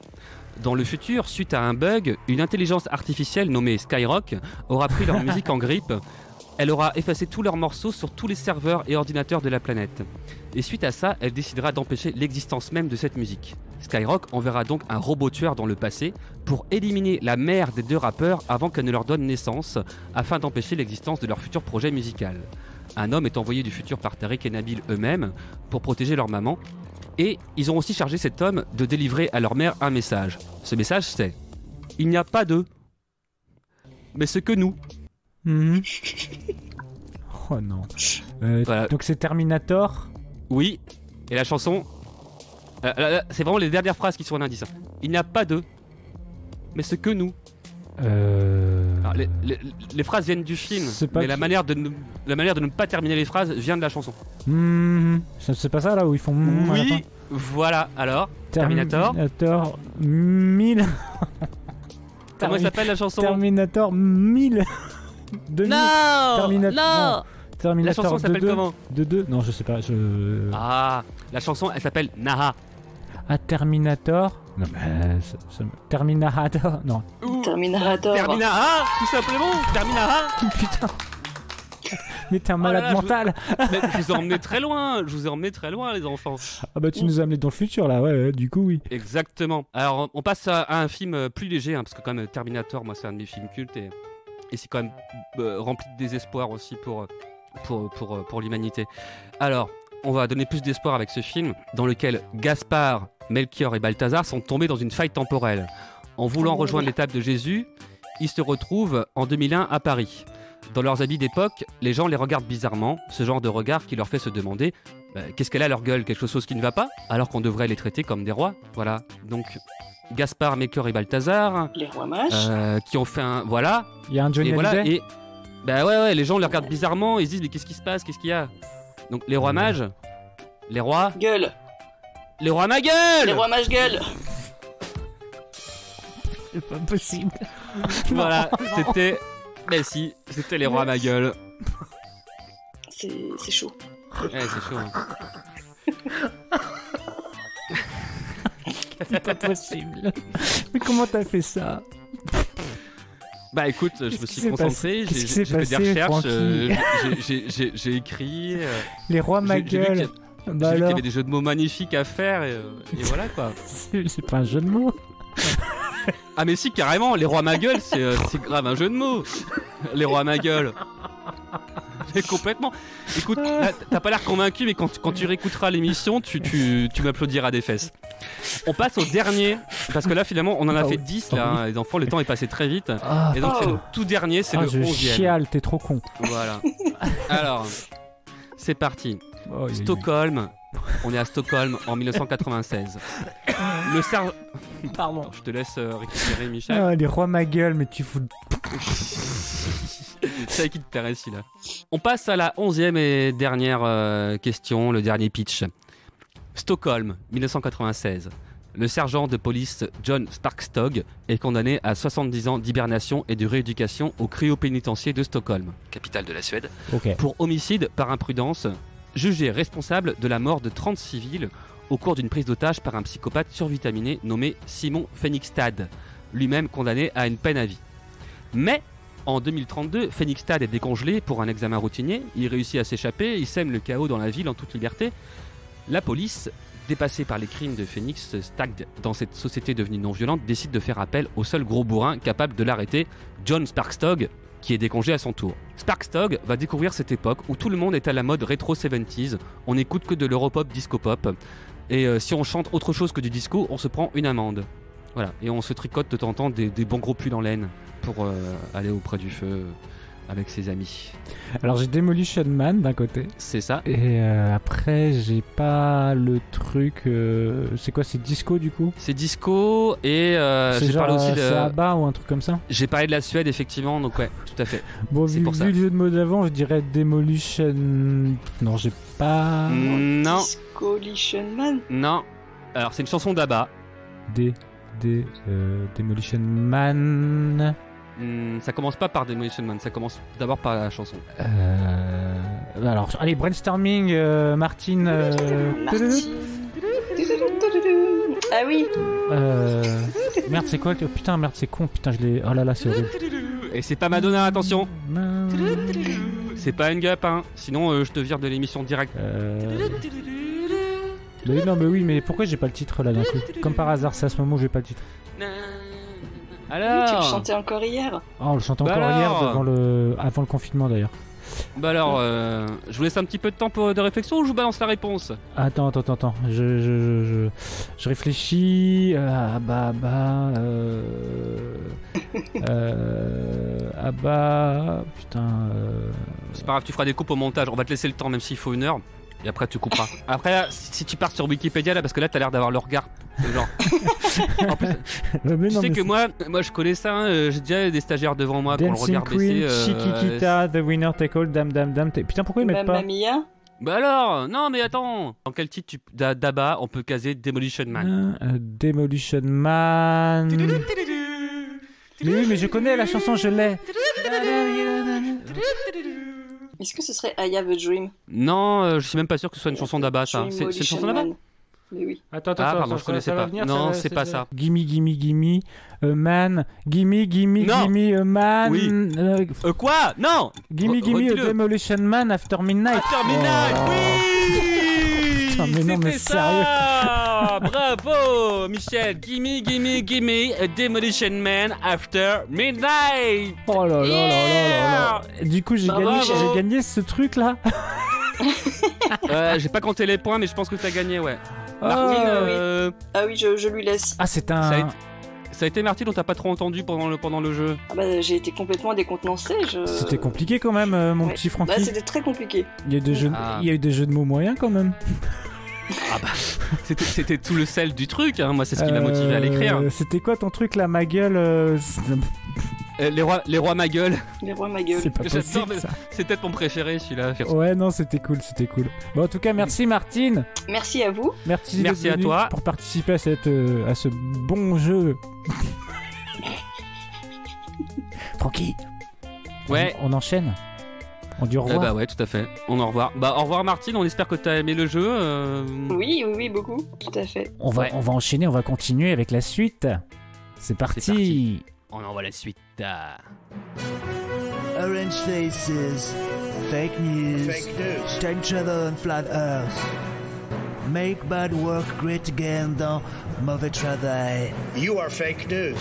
Dans le futur, suite à un bug, une intelligence artificielle nommée Skyrock aura pris leur musique en grippe. Elle aura effacé tous leurs morceaux sur tous les serveurs et ordinateurs de la planète. Et suite à ça, elle décidera d'empêcher l'existence même de cette musique. Skyrock enverra donc un robot tueur dans le passé pour éliminer la mère des deux rappeurs avant qu'elle ne leur donne naissance, afin d'empêcher l'existence de leur futur projet musical. Un homme est envoyé du futur par Tariq et Nabil eux-mêmes pour protéger leur maman. Et ils ont aussi chargé cet homme de délivrer à leur mère un message. Ce message, c'est « Il n'y a pas d'eux, mais ce que nous ». Mmh. Oh non. Euh, voilà. Donc c'est Terminator. Oui. Et la chanson. Euh, c'est vraiment les dernières phrases qui sont un indice. Il n'y a pas d'eux, mais ce que nous. Euh... Alors, les, les, les phrases viennent du film, mais qui... la manière de ne, la manière de ne pas terminer les phrases vient de la chanson. Mmh. C'est pas ça là où ils font. Mmh oui. Voilà. Alors. Terminator. Terminator mille. Comment s'appelle la chanson? Terminator mille. deux mille. Non, Termina non, non Terminator. La chanson s'appelle comment? De deux. Non, je sais pas. Je... Ah, la chanson, elle s'appelle Naha. Ah, Terminator. Non, mais. Ça, ça... Terminator. Non. Ouh. Terminator. Terminaha, tout simplement. Terminaha. Putain. Mais t'es un malade oh là là, mental. Je vous... je vous ai emmené très loin. Je vous ai emmené très loin, les enfants. Ah bah tu Ouh. nous as emmené dans le futur là, ouais, ouais. Du coup oui. Exactement. Alors on passe à un film plus léger, hein, parce que quand même Terminator, moi c'est un de mes films cultes et. Et c'est quand même euh, rempli de désespoir aussi pour, pour, pour, pour l'humanité. Alors, on va donner plus d'espoir avec ce film, dans lequel Gaspard, Melchior et Balthazar sont tombés dans une faille temporelle. En voulant rejoindre l'étape de Jésus, ils se retrouvent en deux mille un à Paris. Dans leurs habits d'époque, les gens les regardent bizarrement, ce genre de regard qui leur fait se demander euh, « Qu'est-ce qu'elle a leur gueule? Quelque chose qui ne va pas ?» alors qu'on devrait les traiter comme des rois. Voilà, donc... Gaspard, Melchior et Balthazar, les rois mages, euh, qui ont fait un voilà. Il y a un Johnny et voilà et bah ouais ouais les gens les regardent bizarrement, ils se disent mais qu'est-ce qui se passe, qu'est-ce qu'il y a. Donc les rois mages, les rois gueule, les rois ma gueule, les rois mages gueule. C'est pas possible. Voilà, c'était ben si, c'était les rois ma gueule. C'est c'est chaud. Ouais, c'est chaud. Hein. C'est pas possible. Mais comment t'as fait ça? Bah écoute, je me suis concentré, j'ai fait des recherches, euh, j'ai écrit. Euh, les rois ma gueule. J'ai vu qu'il y avait des jeux de mots magnifiques à faire et, et voilà quoi. C'est pas un jeu de mots. Ah mais si carrément, les rois ma gueule, c'est euh, grave un jeu de mots. Les rois ma gueule. Complètement. Écoute, t'as pas l'air convaincu, mais quand, quand tu réécouteras l'émission, tu, tu, tu m'applaudiras des fesses. On passe au dernier, parce que là, finalement, on en a oh, fait dix, là, hein, les enfants, le temps est passé très vite. Ah, et donc, oh. c'est le tout dernier, c'est ah, le onzième. Je chiale, t'es trop con. Voilà. Alors, c'est parti. Oh, Stockholm, oui. On est à Stockholm en mille neuf cent quatre-vingt-seize. Le sergent... Pardon. Alors, je te laisse récupérer, Michel. Ah, les rois ma gueule, mais tu fous... C'est qui te plairait celui-là. On passe à la onzième et dernière euh, question, le dernier pitch. Stockholm, mille neuf cent quatre-vingt-seize. Le sergent de police John Starkstog est condamné à soixante-dix ans d'hibernation et de rééducation au cryopénitencier de Stockholm, capitale de la Suède, okay. pour homicide par imprudence, jugé responsable de la mort de trente civils au cours d'une prise d'otage par un psychopathe survitaminé nommé Simon Fenningstad, lui-même condamné à une peine à vie. Mais en deux mille trente-deux, Fenningstad est décongelé pour un examen routinier, il réussit à s'échapper, il sème le chaos dans la ville en toute liberté. La police, dépassé par les crimes de Phoenix, Stagg, dans cette société devenue non violente, décide de faire appel au seul gros bourrin capable de l'arrêter, John Starkstog, qui est décongé à son tour. Starkstog va découvrir cette époque où tout le monde est à la mode rétro soixante-dix, on n'écoute que de l'europop disco-pop, et euh, si on chante autre chose que du disco, on se prend une amende. Voilà, et on se tricote de temps en temps des, des bons gros pulls en laine pour euh, aller auprès du feu avec ses amis. Alors j'ai Demolition Man d'un côté. C'est ça. Et euh, après j'ai pas le truc. Euh, c'est quoi, c'est disco du coup? C'est disco et euh, j'ai parlé aussi de. C'est à bas ou un truc comme ça. J'ai parlé de la Suède effectivement, donc ouais, tout à fait. Bon, c'est vu, pour vu ça. Le jeu de mots d'avant, je dirais Demolition. Non, j'ai pas. Non. Discolition Man. Non. Alors c'est une chanson d'Abba. D D euh, Demolition Man. Mmh, ça commence pas par Demolition Man, ça commence d'abord par la chanson. Euh... Alors, allez, brainstorming, euh, Martine. Euh... Martine. Ah oui. Euh... Merde, c'est quoi? Oh, putain, merde, c'est con. Putain, je l'ai. Oh là là, c'est horrible. Et c'est pas Madonna, attention. C'est pas une gup, hein. Sinon, euh, je te vire de l'émission directe. Euh... Mais non, mais oui, mais pourquoi j'ai pas le titre là d'un coup? Comme par hasard, c'est à ce moment où j'ai pas le titre. Alors... Oui, tu le chantais encore hier. Oh, on le chantait bah encore alors... hier, devant le... avant le confinement d'ailleurs. Bah alors, euh, je vous laisse un petit peu de temps pour, de réflexion, ou je vous balance la réponse? Attends, attends, attends, je, je, je, je réfléchis. Ah bah, bah, euh... euh... ah bah, putain... Euh... C'est pas grave, tu feras des coupes au montage, on va te laisser le temps même s'il faut une heure. Et après tu couperas. Après là, si tu pars sur Wikipédia là, parce que là t'as l'air d'avoir le regard genre. En plus, mais tu non, sais que c'est... moi, moi je connais ça. Hein, j'ai déjà des stagiaires devant moi pour le regard baissé. Euh, Chiquita, The Winner Take All, Dam Dam Dam. Putain pourquoi ils mettent pas Mia? Bah alors, non mais attends. Dans quel titre tu... d'Abba on peut caser Demolition Man? euh, euh, Demolition Man. Mais oui, mais je connais la chanson, je l'ai. Est-ce que ce serait I Have a Dream? Non, euh, je suis même pas sûr que ce soit une chanson d'Abba, ça. C'est, c'est une chanson d'Abba? Mais oui. Attends, attends, ah, attends, pardon, je connaissais pas. Venir, non, ça, c'est, c'est pas ça. Gimme, gimme, gimme, a man. Gimme, gimme, gimme, a man. Oui. Euh, euh, quoi? Non! Gimme, gimme, a Demolition Man after midnight. After midnight, oh. Oui! Putain, mais non, mais c'était sérieux. Ça. Bravo, Michel. Gimme, gimme, gimme, a Demolition Man after midnight. Oh là là, yeah. là là là là. Du coup, j'ai, bah, gagné, j'ai gagné ce truc là. euh, j'ai pas compté les points, mais je pense que t'as gagné, ouais. Martine, oh, euh... oui. Ah oui, je, je lui laisse. Ah, c'est un... Ça a été, ça a été Martine, on t'a pas trop entendu pendant le, pendant le jeu. Ah bah, j'ai été complètement décontenancé. Je... C'était compliqué quand même, euh, mon ouais. petit Francky. Bah, c'était très compliqué. Il y a eu des jeux, ah. Il y a eu des jeux de mots moyens quand même. Ah bah, c'était, c'était tout le sel du truc, hein. Moi, c'est ce qui euh... m'a motivé à l'écrire. C'était quoi ton truc, là, ma gueule euh... Euh, les rois, les rois ma gueule. Les rois ma gueule. C'est pas possible, ça. C'est peut-être mon préféré celui-là. Ouais non, c'était cool, c'était cool. Bon en tout cas merci Martine. Merci à vous. Merci, merci à toi pour participer à cette, euh, à ce bon jeu. Francky. Ouais. On, on enchaîne. On dit au revoir. Euh, bah ouais tout à fait. On au revoir. Bah au revoir Martine. On espère que t'as aimé le jeu. Euh... Oui, oui oui beaucoup. Tout à fait. On va, ouais. on va enchaîner. On va continuer avec la suite. C'est parti. C'est parti. On envoie la suite à... Orange faces, fake news, fake news. Time travel and flat earth. Make bad work great again dans Mauvais Travail. You are fake news.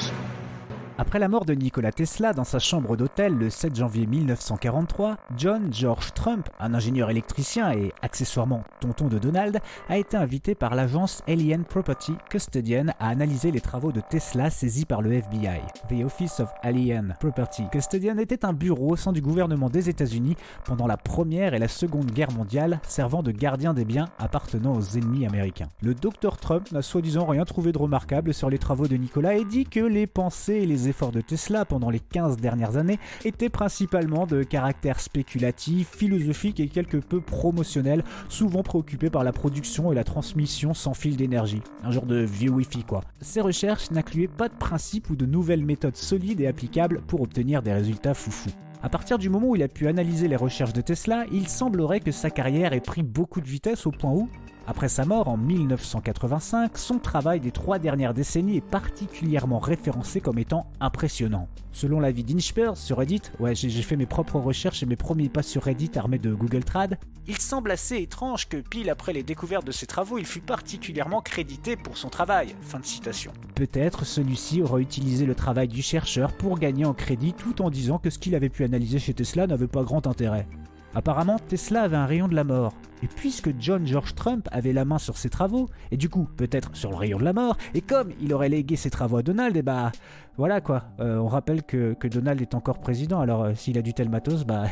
Après la mort de Nikola Tesla dans sa chambre d'hôtel le sept janvier mille neuf cent quarante-trois, John George Trump, un ingénieur électricien et accessoirement tonton de Donald, a été invité par l'agence Alien Property Custodian à analyser les travaux de Tesla saisis par le F B I. The Office of Alien Property Custodian était un bureau au sein du gouvernement des États-Unis pendant la Première et la Seconde Guerre mondiale, servant de gardien des biens appartenant aux ennemis américains. Le docteur Trump n'a soi-disant rien trouvé de remarquable sur les travaux de Nikola et dit que les pensées et les les efforts de Tesla pendant les quinze dernières années étaient principalement de caractère spéculatif, philosophique et quelque peu promotionnel, souvent préoccupé par la production et la transmission sans fil d'énergie. Un genre de vieux Wi-Fi quoi. Ces recherches n'incluaient pas de principes ou de nouvelles méthodes solides et applicables pour obtenir des résultats foufous. À partir du moment où il a pu analyser les recherches de Tesla, il semblerait que sa carrière ait pris beaucoup de vitesse au point où, après sa mort en mille neuf cent quatre-vingt-cinq, son travail des trois dernières décennies est particulièrement référencé comme étant impressionnant. Selon l'avis d'Inchpers sur Reddit, ouais j'ai fait mes propres recherches et mes premiers pas sur Reddit armés de Google Trad, il semble assez étrange que pile après les découvertes de ses travaux, il fut particulièrement crédité pour son travail. Fin de citation. Peut-être celui-ci aura utilisé le travail du chercheur pour gagner en crédit tout en disant que ce qu'il avait pu analyser chez Tesla n'avait pas grand intérêt. Apparemment, Tesla avait un rayon de la mort, et puisque John George Trump avait la main sur ses travaux, et du coup, peut-être sur le rayon de la mort, et comme il aurait légué ses travaux à Donald, et bah, voilà quoi, euh, on rappelle que, que Donald est encore président, alors euh, s'il a du tel matos, bah,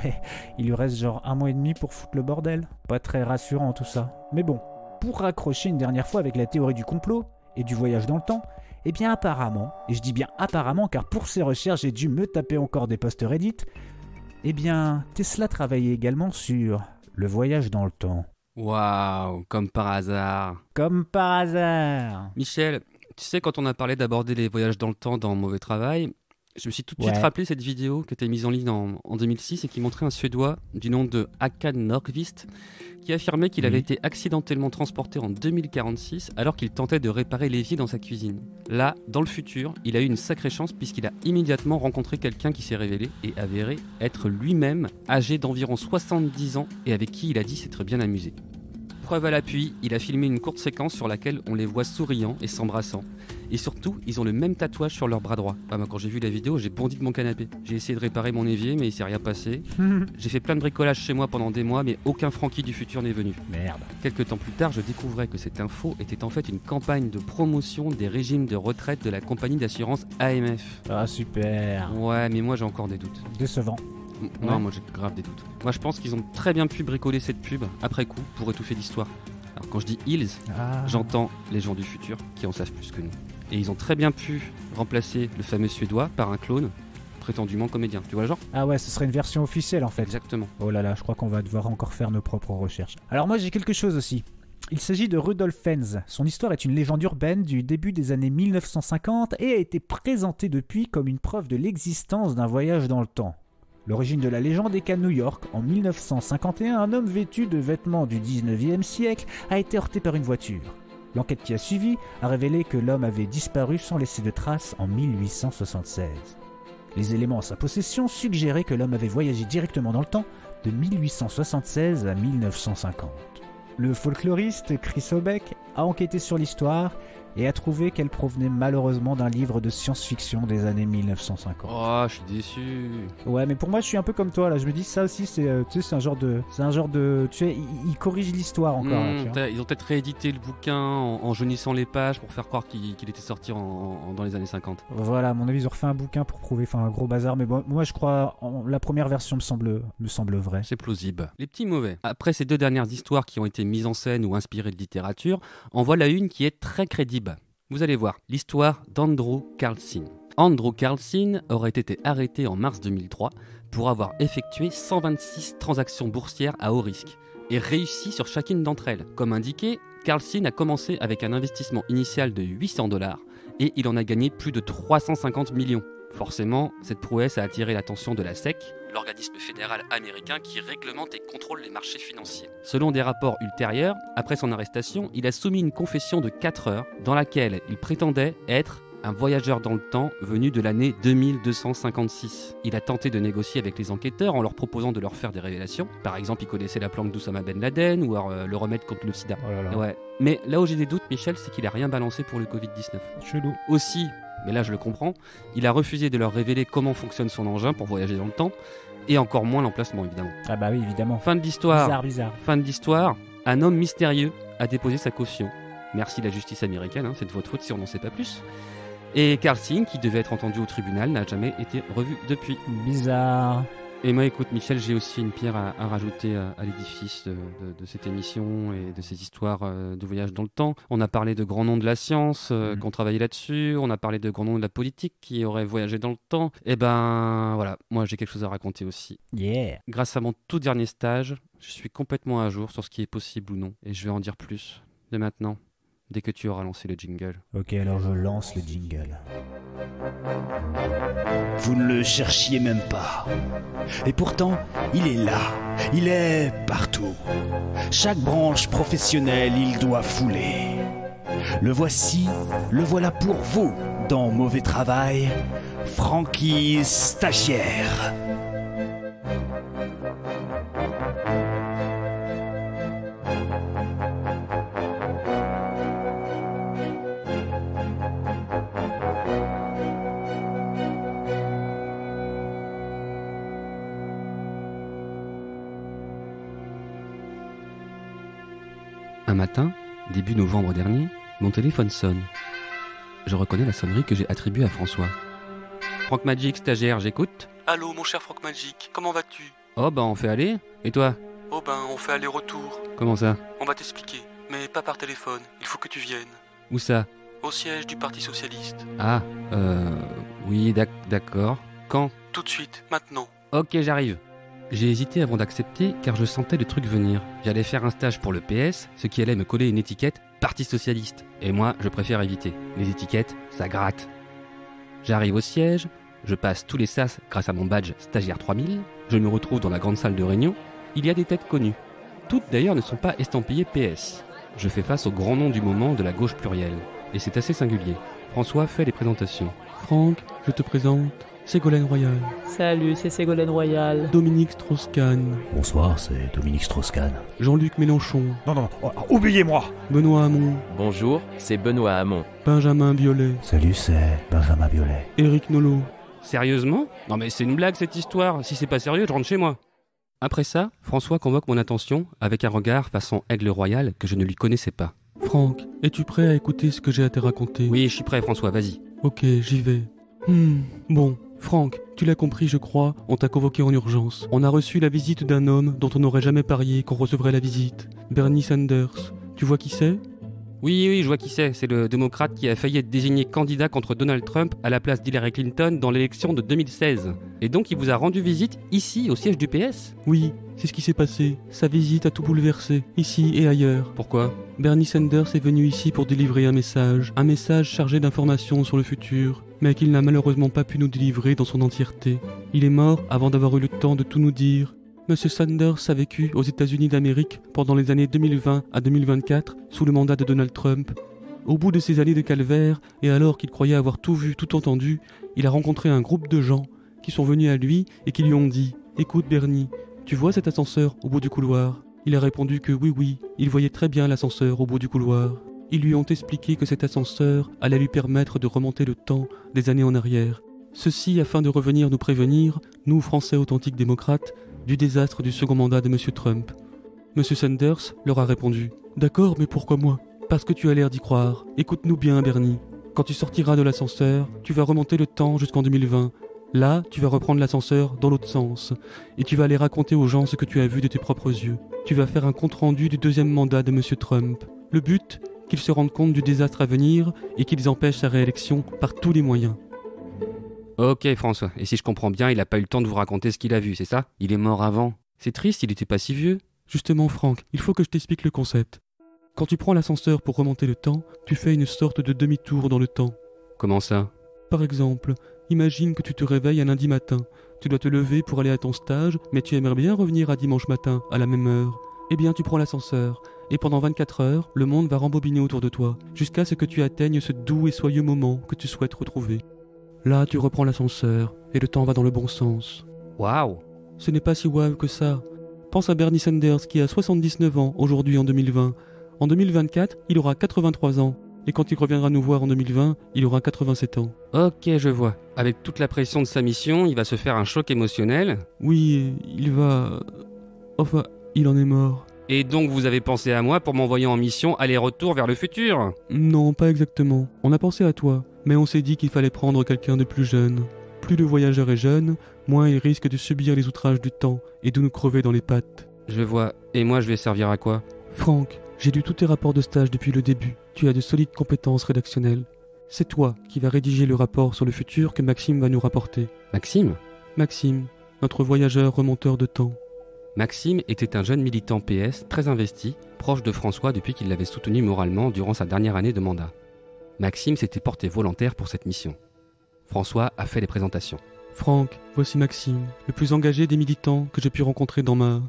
il lui reste genre un mois et demi pour foutre le bordel. Pas très rassurant tout ça. Mais bon, pour raccrocher une dernière fois avec la théorie du complot, et du voyage dans le temps, eh bien apparemment, et je dis bien apparemment car pour ces recherches j'ai dû me taper encore des posts Reddit, eh bien, Tesla travaillait également sur le voyage dans le temps. Waouh, comme par hasard. Comme par hasard. Michel, tu sais, quand on a parlé d'aborder les voyages dans le temps dans Mauvais Travail, je me suis tout de ouais. suite rappelé cette vidéo qui était mise en ligne en, en deux mille six et qui montrait un Suédois du nom de Håkan Nordqvist qui affirmait qu'il mmh. avait été accidentellement transporté en deux mille quarante-six alors qu'il tentait de réparer l'évier dans sa cuisine. Là, dans le futur, il a eu une sacrée chance puisqu'il a immédiatement rencontré quelqu'un qui s'est révélé et avéré être lui-même âgé d'environ soixante-dix ans et avec qui il a dit s'être bien amusé. Preuve à l'appui, il a filmé une courte séquence sur laquelle on les voit souriant et s'embrassant. Et surtout, ils ont le même tatouage sur leur bras droit. Ah bah, quand j'ai vu la vidéo, j'ai bondi de mon canapé. J'ai essayé de réparer mon évier, mais il s'est rien passé. J'ai fait plein de bricolage chez moi pendant des mois, mais aucun Frankie du futur n'est venu. Merde. Quelques temps plus tard, je découvrais que cette info était en fait une campagne de promotion des régimes de retraite de la compagnie d'assurance A M F. Ah super. Ouais, mais moi j'ai encore des doutes. Décevant. Non, ouais. moi j'ai grave des doutes. Moi je pense qu'ils ont très bien pu bricoler cette pub après coup pour étouffer l'histoire. Alors quand je dis ils, ah. j'entends les gens du futur qui en savent plus que nous. Et ils ont très bien pu remplacer le fameux Suédois par un clone prétendument comédien. Tu vois le genre? Ah ouais, ce serait une version officielle en fait. Exactement. Oh là là, je crois qu'on va devoir encore faire nos propres recherches. Alors moi j'ai quelque chose aussi. Il s'agit de Rudolf Fens. Son histoire est une légende urbaine du début des années mille neuf cent cinquante et a été présentée depuis comme une preuve de l'existence d'un voyage dans le temps. L'origine de la légende est qu'à New York, en mille neuf cent cinquante et un, un homme vêtu de vêtements du dix-neuvième siècle a été heurté par une voiture. L'enquête qui a suivi a révélé que l'homme avait disparu sans laisser de traces en mille huit cent soixante-seize. Les éléments en sa possession suggéraient que l'homme avait voyagé directement dans le temps de mille huit cent soixante-seize à mille neuf cent cinquante. Le folkloriste Chris Hobeck a enquêté sur l'histoire et a trouvé qu'elle provenait malheureusement d'un livre de science-fiction des années mille neuf cent cinquante. Oh, je suis déçu. Ouais, mais pour moi, je suis un peu comme toi, là. Je me dis, ça aussi, c'est un genre de... C'est un genre de... Tu sais, ils corrigent l'histoire encore. Mmh, là, tu vois. Ils ont peut-être réédité le bouquin en, en jaunissant les pages pour faire croire qu'il qu'il était sorti en, en, dans les années cinquante. Voilà, à mon avis, ils ont refait un bouquin pour prouver, enfin, un gros bazar. Mais bon, moi, je crois, en, la première version me semble, me semble vraie. C'est plausible. Les petits mauvais. Après ces deux dernières histoires qui ont été mises en scène ou inspirées de littérature, en voilà une qui est très crédible. Vous allez voir, l'histoire d'Andrew Carlson. Andrew Carlson aurait été arrêté en mars deux mille trois pour avoir effectué cent vingt-six transactions boursières à haut risque et réussi sur chacune d'entre elles. Comme indiqué, Carlson a commencé avec un investissement initial de huit cents dollars et il en a gagné plus de trois cent cinquante millions. Forcément, cette prouesse a attiré l'attention de la S E C, l'organisme fédéral américain qui réglemente et contrôle les marchés financiers. Selon des rapports ultérieurs, après son arrestation, il a soumis une confession de quatre heures dans laquelle il prétendait être un voyageur dans le temps venu de l'année deux mille deux cent cinquante-six. Il a tenté de négocier avec les enquêteurs en leur proposant de leur faire des révélations. Par exemple, il connaissait la planque d'Oussama Ben Laden ou alors, euh, le remède contre le sida. Oh là là. Ouais. Mais là où j'ai des doutes, Michel, c'est qu'il a rien balancé pour le Covid dix-neuf. Chelou. Aussi, mais là je le comprends, il a refusé de leur révéler comment fonctionne son engin pour voyager dans le temps, et encore moins l'emplacement évidemment. Ah bah oui, évidemment. Fin de l'histoire. Bizarre, bizarre. Fin de l'histoire, un homme mystérieux a déposé sa caution. Merci la justice américaine, hein, c'est de votre faute si on n'en sait pas plus. Et Carlson, qui devait être entendu au tribunal, n'a jamais été revu depuis. Bizarre. Et moi, écoute, Michel, j'ai aussi une pierre à, à rajouter à, à l'édifice de, de, de cette émission et de ces histoires euh, de voyage dans le temps. On a parlé de grands noms de la science euh, mmh. qui ont travaillé là-dessus. On a parlé de grands noms de la politique qui auraient voyagé dans le temps. Et ben voilà, moi, j'ai quelque chose à raconter aussi. Yeah. Grâce à mon tout dernier stage, je suis complètement à jour sur ce qui est possible ou non. Et je vais en dire plus dès maintenant, dès que tu auras lancé le jingle. Ok, alors je lance le jingle. Vous ne le cherchiez même pas. Et pourtant, il est là. Il est partout. Chaque branche professionnelle, il doit fouler. Le voici, le voilà pour vous, dans Mauvais Travail, Francky Stagiaire. Un matin, début novembre dernier, mon téléphone sonne. Je reconnais la sonnerie que j'ai attribuée à François. Frank Magic, stagiaire, j'écoute. Allô, mon cher Frank Magic, comment vas-tu? Oh, ben on fait aller. Et toi? Oh, ben on fait aller-retour. Comment ça? On va t'expliquer, mais pas par téléphone, il faut que tu viennes. Où ça? Au siège du Parti Socialiste. Ah, euh. Oui, d'accord. Quand? Tout de suite, maintenant. Ok, j'arrive. J'ai hésité avant d'accepter car je sentais le truc venir. J'allais faire un stage pour le P S, ce qui allait me coller une étiquette « Parti Socialiste ». Et moi, je préfère éviter. Les étiquettes, ça gratte. J'arrive au siège, je passe tous les sas grâce à mon badge Stagiaire trois mille, je me retrouve dans la grande salle de réunion. Il y a des têtes connues. Toutes d'ailleurs ne sont pas estampillées P S. Je fais face au grand nom du moment de la gauche plurielle. Et c'est assez singulier. François fait les présentations. Franck, je te présente... Ségolène Royal. Salut, c'est Ségolène Royal. Dominique Strauss-Kahn. Bonsoir, c'est Dominique Strauss-Kahn. Jean-Luc Mélenchon. Non, non, non, oubliez-moi. Benoît Hamon. Bonjour, c'est Benoît Hamon. Benjamin Biolay. Salut, c'est Benjamin Biolay. Éric Nolot. Sérieusement? Non mais c'est une blague cette histoire, si c'est pas sérieux, je rentre chez moi. Après ça, François convoque mon attention avec un regard façon aigle royal que je ne lui connaissais pas. Franck, es-tu prêt à écouter ce que j'ai à te raconter? Oui, je suis prêt François, vas-y. Ok, j'y vais. Hmm, bon... Franck, tu l'as compris je crois, on t'a convoqué en urgence. On a reçu la visite d'un homme dont on n'aurait jamais parié qu'on recevrait la visite. Bernie Sanders. Tu vois qui c'est? Oui, oui, je vois qui c'est. C'est le démocrate qui a failli être désigné candidat contre Donald Trump à la place d'Hillary Clinton dans l'élection de deux mille seize. Et donc il vous a rendu visite ici, au siège du P S? Oui, c'est ce qui s'est passé. Sa visite a tout bouleversé, ici et ailleurs. Pourquoi? Bernie Sanders est venu ici pour délivrer un message. Un message chargé d'informations sur le futur. Mais qu'il n'a malheureusement pas pu nous délivrer dans son entièreté. Il est mort avant d'avoir eu le temps de tout nous dire. Monsieur Sanders a vécu aux États-Unis d'Amérique pendant les années deux mille vingt à deux mille vingt-quatre sous le mandat de Donald Trump. Au bout de ces années de calvaire, et alors qu'il croyait avoir tout vu, tout entendu, il a rencontré un groupe de gens qui sont venus à lui et qui lui ont dit « Écoute Bernie, tu vois cet ascenseur au bout du couloir ?» Il a répondu que oui, oui, il voyait très bien l'ascenseur au bout du couloir. Ils lui ont expliqué que cet ascenseur allait lui permettre de remonter le temps des années en arrière. Ceci afin de revenir nous prévenir, nous Français authentiques démocrates, du désastre du second mandat de M. Trump. M. Sanders leur a répondu « D'accord, mais pourquoi moi? Parce que tu as l'air d'y croire. Écoute-nous bien, Bernie. Quand tu sortiras de l'ascenseur, tu vas remonter le temps jusqu'en deux mille vingt. Là, tu vas reprendre l'ascenseur dans l'autre sens. Et tu vas aller raconter aux gens ce que tu as vu de tes propres yeux. Tu vas faire un compte-rendu du deuxième mandat de M. Trump. Le but ? Qu'ils se rendent compte du désastre à venir et qu'ils empêchent sa réélection par tous les moyens. » Ok François, et si je comprends bien, il n'a pas eu le temps de vous raconter ce qu'il a vu, c'est ça? Il est mort avant. C'est triste, il n'était pas si vieux. Justement Franck, il faut que je t'explique le concept. Quand tu prends l'ascenseur pour remonter le temps, tu fais une sorte de demi-tour dans le temps. Comment ça? Par exemple, imagine que tu te réveilles un lundi matin. Tu dois te lever pour aller à ton stage, mais tu aimerais bien revenir à dimanche matin, à la même heure. Eh bien tu prends l'ascenseur. Et pendant vingt-quatre heures, le monde va rembobiner autour de toi, jusqu'à ce que tu atteignes ce doux et soyeux moment que tu souhaites retrouver. Là, tu reprends l'ascenseur, et le temps va dans le bon sens. Waouh! Ce n'est pas si waouh que ça. Pense à Bernie Sanders qui a soixante-dix-neuf ans aujourd'hui en deux mille vingt. En deux mille vingt-quatre, il aura quatre-vingt-trois ans. Et quand il reviendra nous voir en deux mille vingt, il aura quatre-vingt-sept ans. Ok, je vois. Avec toute la pression de sa mission, il va se faire un choc émotionnel. Oui, il va... Enfin, il en est mort. Et donc vous avez pensé à moi pour m'envoyer en mission aller-retour vers le futur? Non, pas exactement. On a pensé à toi, mais on s'est dit qu'il fallait prendre quelqu'un de plus jeune. Plus le voyageur est jeune, moins il risque de subir les outrages du temps et de nous crever dans les pattes. Je vois. Et moi, je vais servir à quoi? Franck, j'ai lu tous tes rapports de stage depuis le début. Tu as de solides compétences rédactionnelles. C'est toi qui vas rédiger le rapport sur le futur que Maxime va nous rapporter. Maxime? Maxime, notre voyageur remonteur de temps. Maxime était un jeune militant P S très investi, proche de François depuis qu'il l'avait soutenu moralement durant sa dernière année de mandat. Maxime s'était porté volontaire pour cette mission. François a fait les présentations. Franck, voici Maxime, le plus engagé des militants que j'ai pu rencontrer dans ma...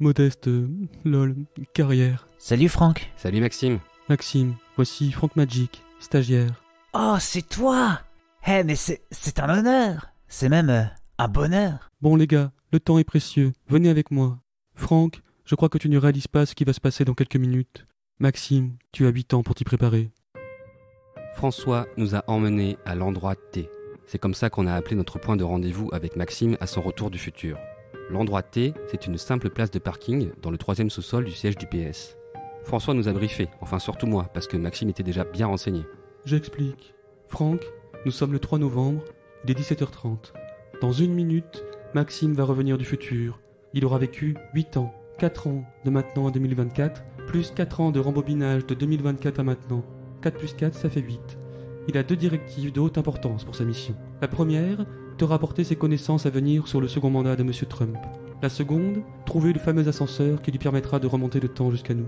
modeste... Euh, lol... carrière. Salut Franck. Salut Maxime. Maxime, voici Frank Magic, stagiaire. Oh, c'est toi! Eh hey, mais c'est un honneur! C'est même euh, un bonheur! Bon les gars, le temps est précieux, venez avec moi. Franck, je crois que tu ne réalises pas ce qui va se passer dans quelques minutes. Maxime, tu as huit ans pour t'y préparer. François nous a emmenés à l'endroit T. C'est comme ça qu'on a appelé notre point de rendez-vous avec Maxime à son retour du futur. L'endroit T, c'est une simple place de parking dans le troisième sous-sol du siège du P S. François nous a briefé, enfin surtout moi, parce que Maxime était déjà bien renseigné. J'explique. Franck, nous sommes le trois novembre, il est dix-sept heures trente. Dans une minute, Maxime va revenir du futur. Il aura vécu huit ans, quatre ans de maintenant à deux mille vingt-quatre, plus quatre ans de rembobinage de deux mille vingt-quatre à maintenant. quatre plus quatre, ça fait huit. Il a deux directives de haute importance pour sa mission. La première, te rapporter ses connaissances à venir sur le second mandat de Monsieur Trump. La seconde, trouver le fameux ascenseur qui lui permettra de remonter le temps jusqu'à nous.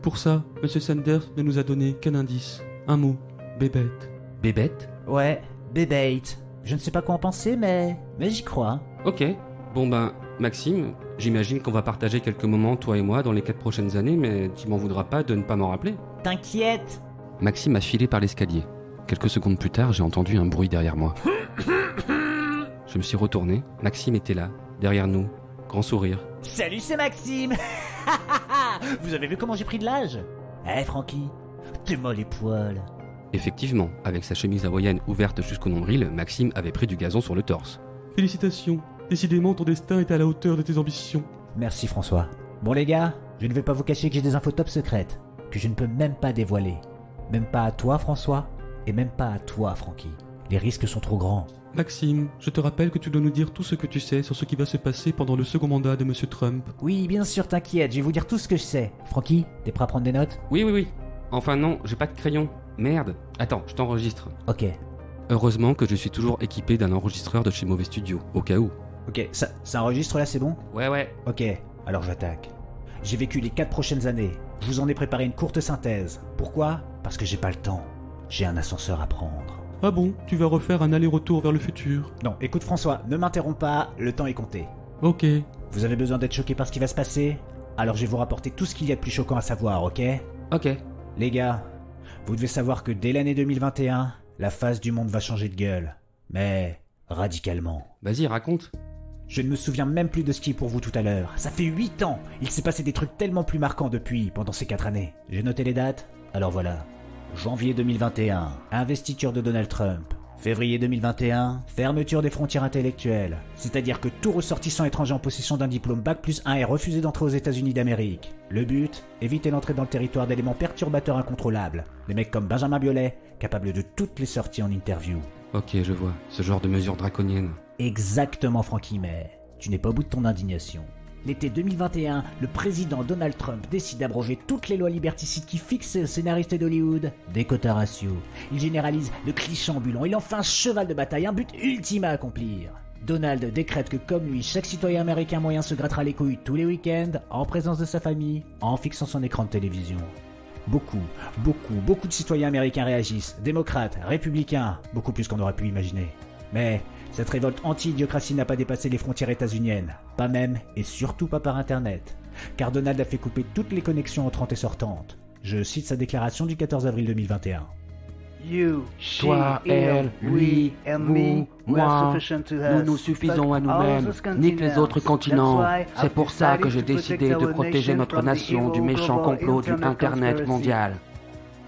Pour ça, Monsieur Sanders ne nous a donné qu'un indice, un mot, bébête. Bébête? Ouais, bébête. Je ne sais pas quoi en penser, mais, mais j'y crois. Ok, bon ben, Maxime, j'imagine qu'on va partager quelques moments, toi et moi, dans les quatre prochaines années, mais tu m'en voudras pas de ne pas m'en rappeler. T'inquiète! Maxime a filé par l'escalier. Quelques secondes plus tard, j'ai entendu un bruit derrière moi. Je me suis retourné, Maxime était là, derrière nous, grand sourire. Salut, c'est Maxime. Vous avez vu comment j'ai pris de l'âge? Eh, hey, Francky, t'es molle les poils. Effectivement, avec sa chemise hawaïenne ouverte jusqu'au nombril, Maxime avait pris du gazon sur le torse. Félicitations, décidément ton destin est à la hauteur de tes ambitions. Merci François. Bon les gars, je ne vais pas vous cacher que j'ai des infos top secrètes, que je ne peux même pas dévoiler. Même pas à toi, François, et même pas à toi, Francky. Les risques sont trop grands. Maxime, je te rappelle que tu dois nous dire tout ce que tu sais sur ce qui va se passer pendant le second mandat de Monsieur Trump. Oui, bien sûr, t'inquiète, je vais vous dire tout ce que je sais. Francky, t'es prêt à prendre des notes? Oui, oui, oui. Enfin non, j'ai pas de crayon. Merde. Attends, je t'enregistre. Ok. Heureusement que je suis toujours équipé d'un enregistreur de chez Mauvais Studio, au cas où. Ok, ça, ça enregistre là, c'est bon? Ouais, ouais. Ok, alors j'attaque. J'ai vécu les quatre prochaines années. Je vous en ai préparé une courte synthèse. Pourquoi? Parce que j'ai pas le temps. J'ai un ascenseur à prendre. Ah bon? Tu vas refaire un aller-retour vers le futur? Non, écoute François, ne m'interromps pas, le temps est compté. Ok. Vous avez besoin d'être choqué par ce qui va se passer? Alors je vais vous rapporter tout ce qu'il y a de plus choquant à savoir, ok? Ok. Les gars, vous devez savoir que dès l'année deux mille vingt et un, la face du monde va changer de gueule. Mais radicalement. Vas-y, raconte. Je ne me souviens même plus de ce qui est pour vous tout à l'heure. Ça fait huit ans. Il s'est passé des trucs tellement plus marquants depuis, pendant ces quatre années. J'ai noté les dates, alors voilà. janvier deux mille vingt et un, investiture de Donald Trump. février deux mille vingt et un, fermeture des frontières intellectuelles. C'est-à-dire que tout ressortissant étranger en possession d'un diplôme bac plus un est refusé d'entrer aux États-Unis d'Amérique. Le but, éviter l'entrée dans le territoire d'éléments perturbateurs incontrôlables. Des mecs comme Benjamin Biolay, capables de toutes les sorties en interview. Ok, je vois. Ce genre de mesures draconiennes. Exactement, Francky, mais tu n'es pas au bout de ton indignation. L'été deux mille vingt et un, le président Donald Trump décide d'abroger toutes les lois liberticides qui fixaient aux scénaristes d'Hollywood des quotas ratios. Il généralise le cliché ambulant, il en fait un cheval de bataille, un but ultime à accomplir. Donald décrète que comme lui, chaque citoyen américain moyen se grattera les couilles tous les week-ends, en présence de sa famille, en fixant son écran de télévision. Beaucoup, beaucoup, beaucoup de citoyens américains réagissent, démocrates, républicains, beaucoup plus qu'on aurait pu imaginer. Mais cette révolte anti-idiocratie n'a pas dépassé les frontières états-uniennes, pas même et surtout pas par internet, car Donald a fait couper toutes les connexions entrantes et sortantes. Je cite sa déclaration du quatorze avril deux mille vingt et un. You, toi, elle, lui, vous, moi, nous nous suffisons à nous-mêmes, nique les autres continents. C'est pour ça que j'ai décidé de protéger notre nation du méchant complot du internet mondial.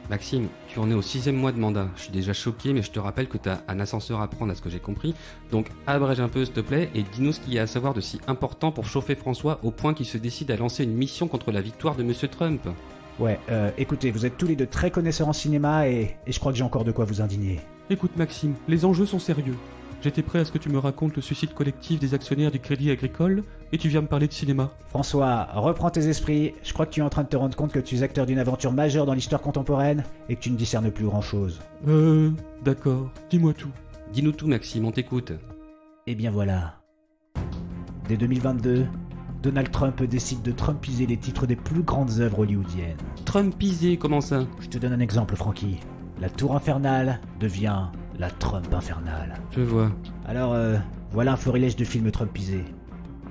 Maxime, tu en es au sixième mois de mandat. Je suis déjà choqué, mais je te rappelle que t'as un ascenseur à prendre à ce que j'ai compris. Donc abrège un peu, s'il te plaît, et dis-nous ce qu'il y a à savoir de si important pour chauffer François au point qu'il se décide à lancer une mission contre la victoire de Monsieur Trump. Ouais, euh, écoutez, vous êtes tous les deux très connaisseurs en cinéma et, et je crois que j'ai encore de quoi vous indigner. Écoute Maxime, les enjeux sont sérieux. J'étais prêt à ce que tu me racontes le suicide collectif des actionnaires du Crédit Agricole, et tu viens me parler de cinéma. François, reprends tes esprits. Je crois que tu es en train de te rendre compte que tu es acteur d'une aventure majeure dans l'histoire contemporaine, et que tu ne discernes plus grand-chose. Euh... D'accord. Dis-moi tout. Dis-nous tout, Maxime, on t'écoute. Eh bien voilà. Dès deux mille vingt-deux, Donald Trump décide de trumpiser les titres des plus grandes œuvres hollywoodiennes. Trumpiser, comment ça? Je te donne un exemple, Francky. La Tour Infernale devient la Trump Infernale. Je vois. Alors, euh, voilà un florilège de films trumpisés.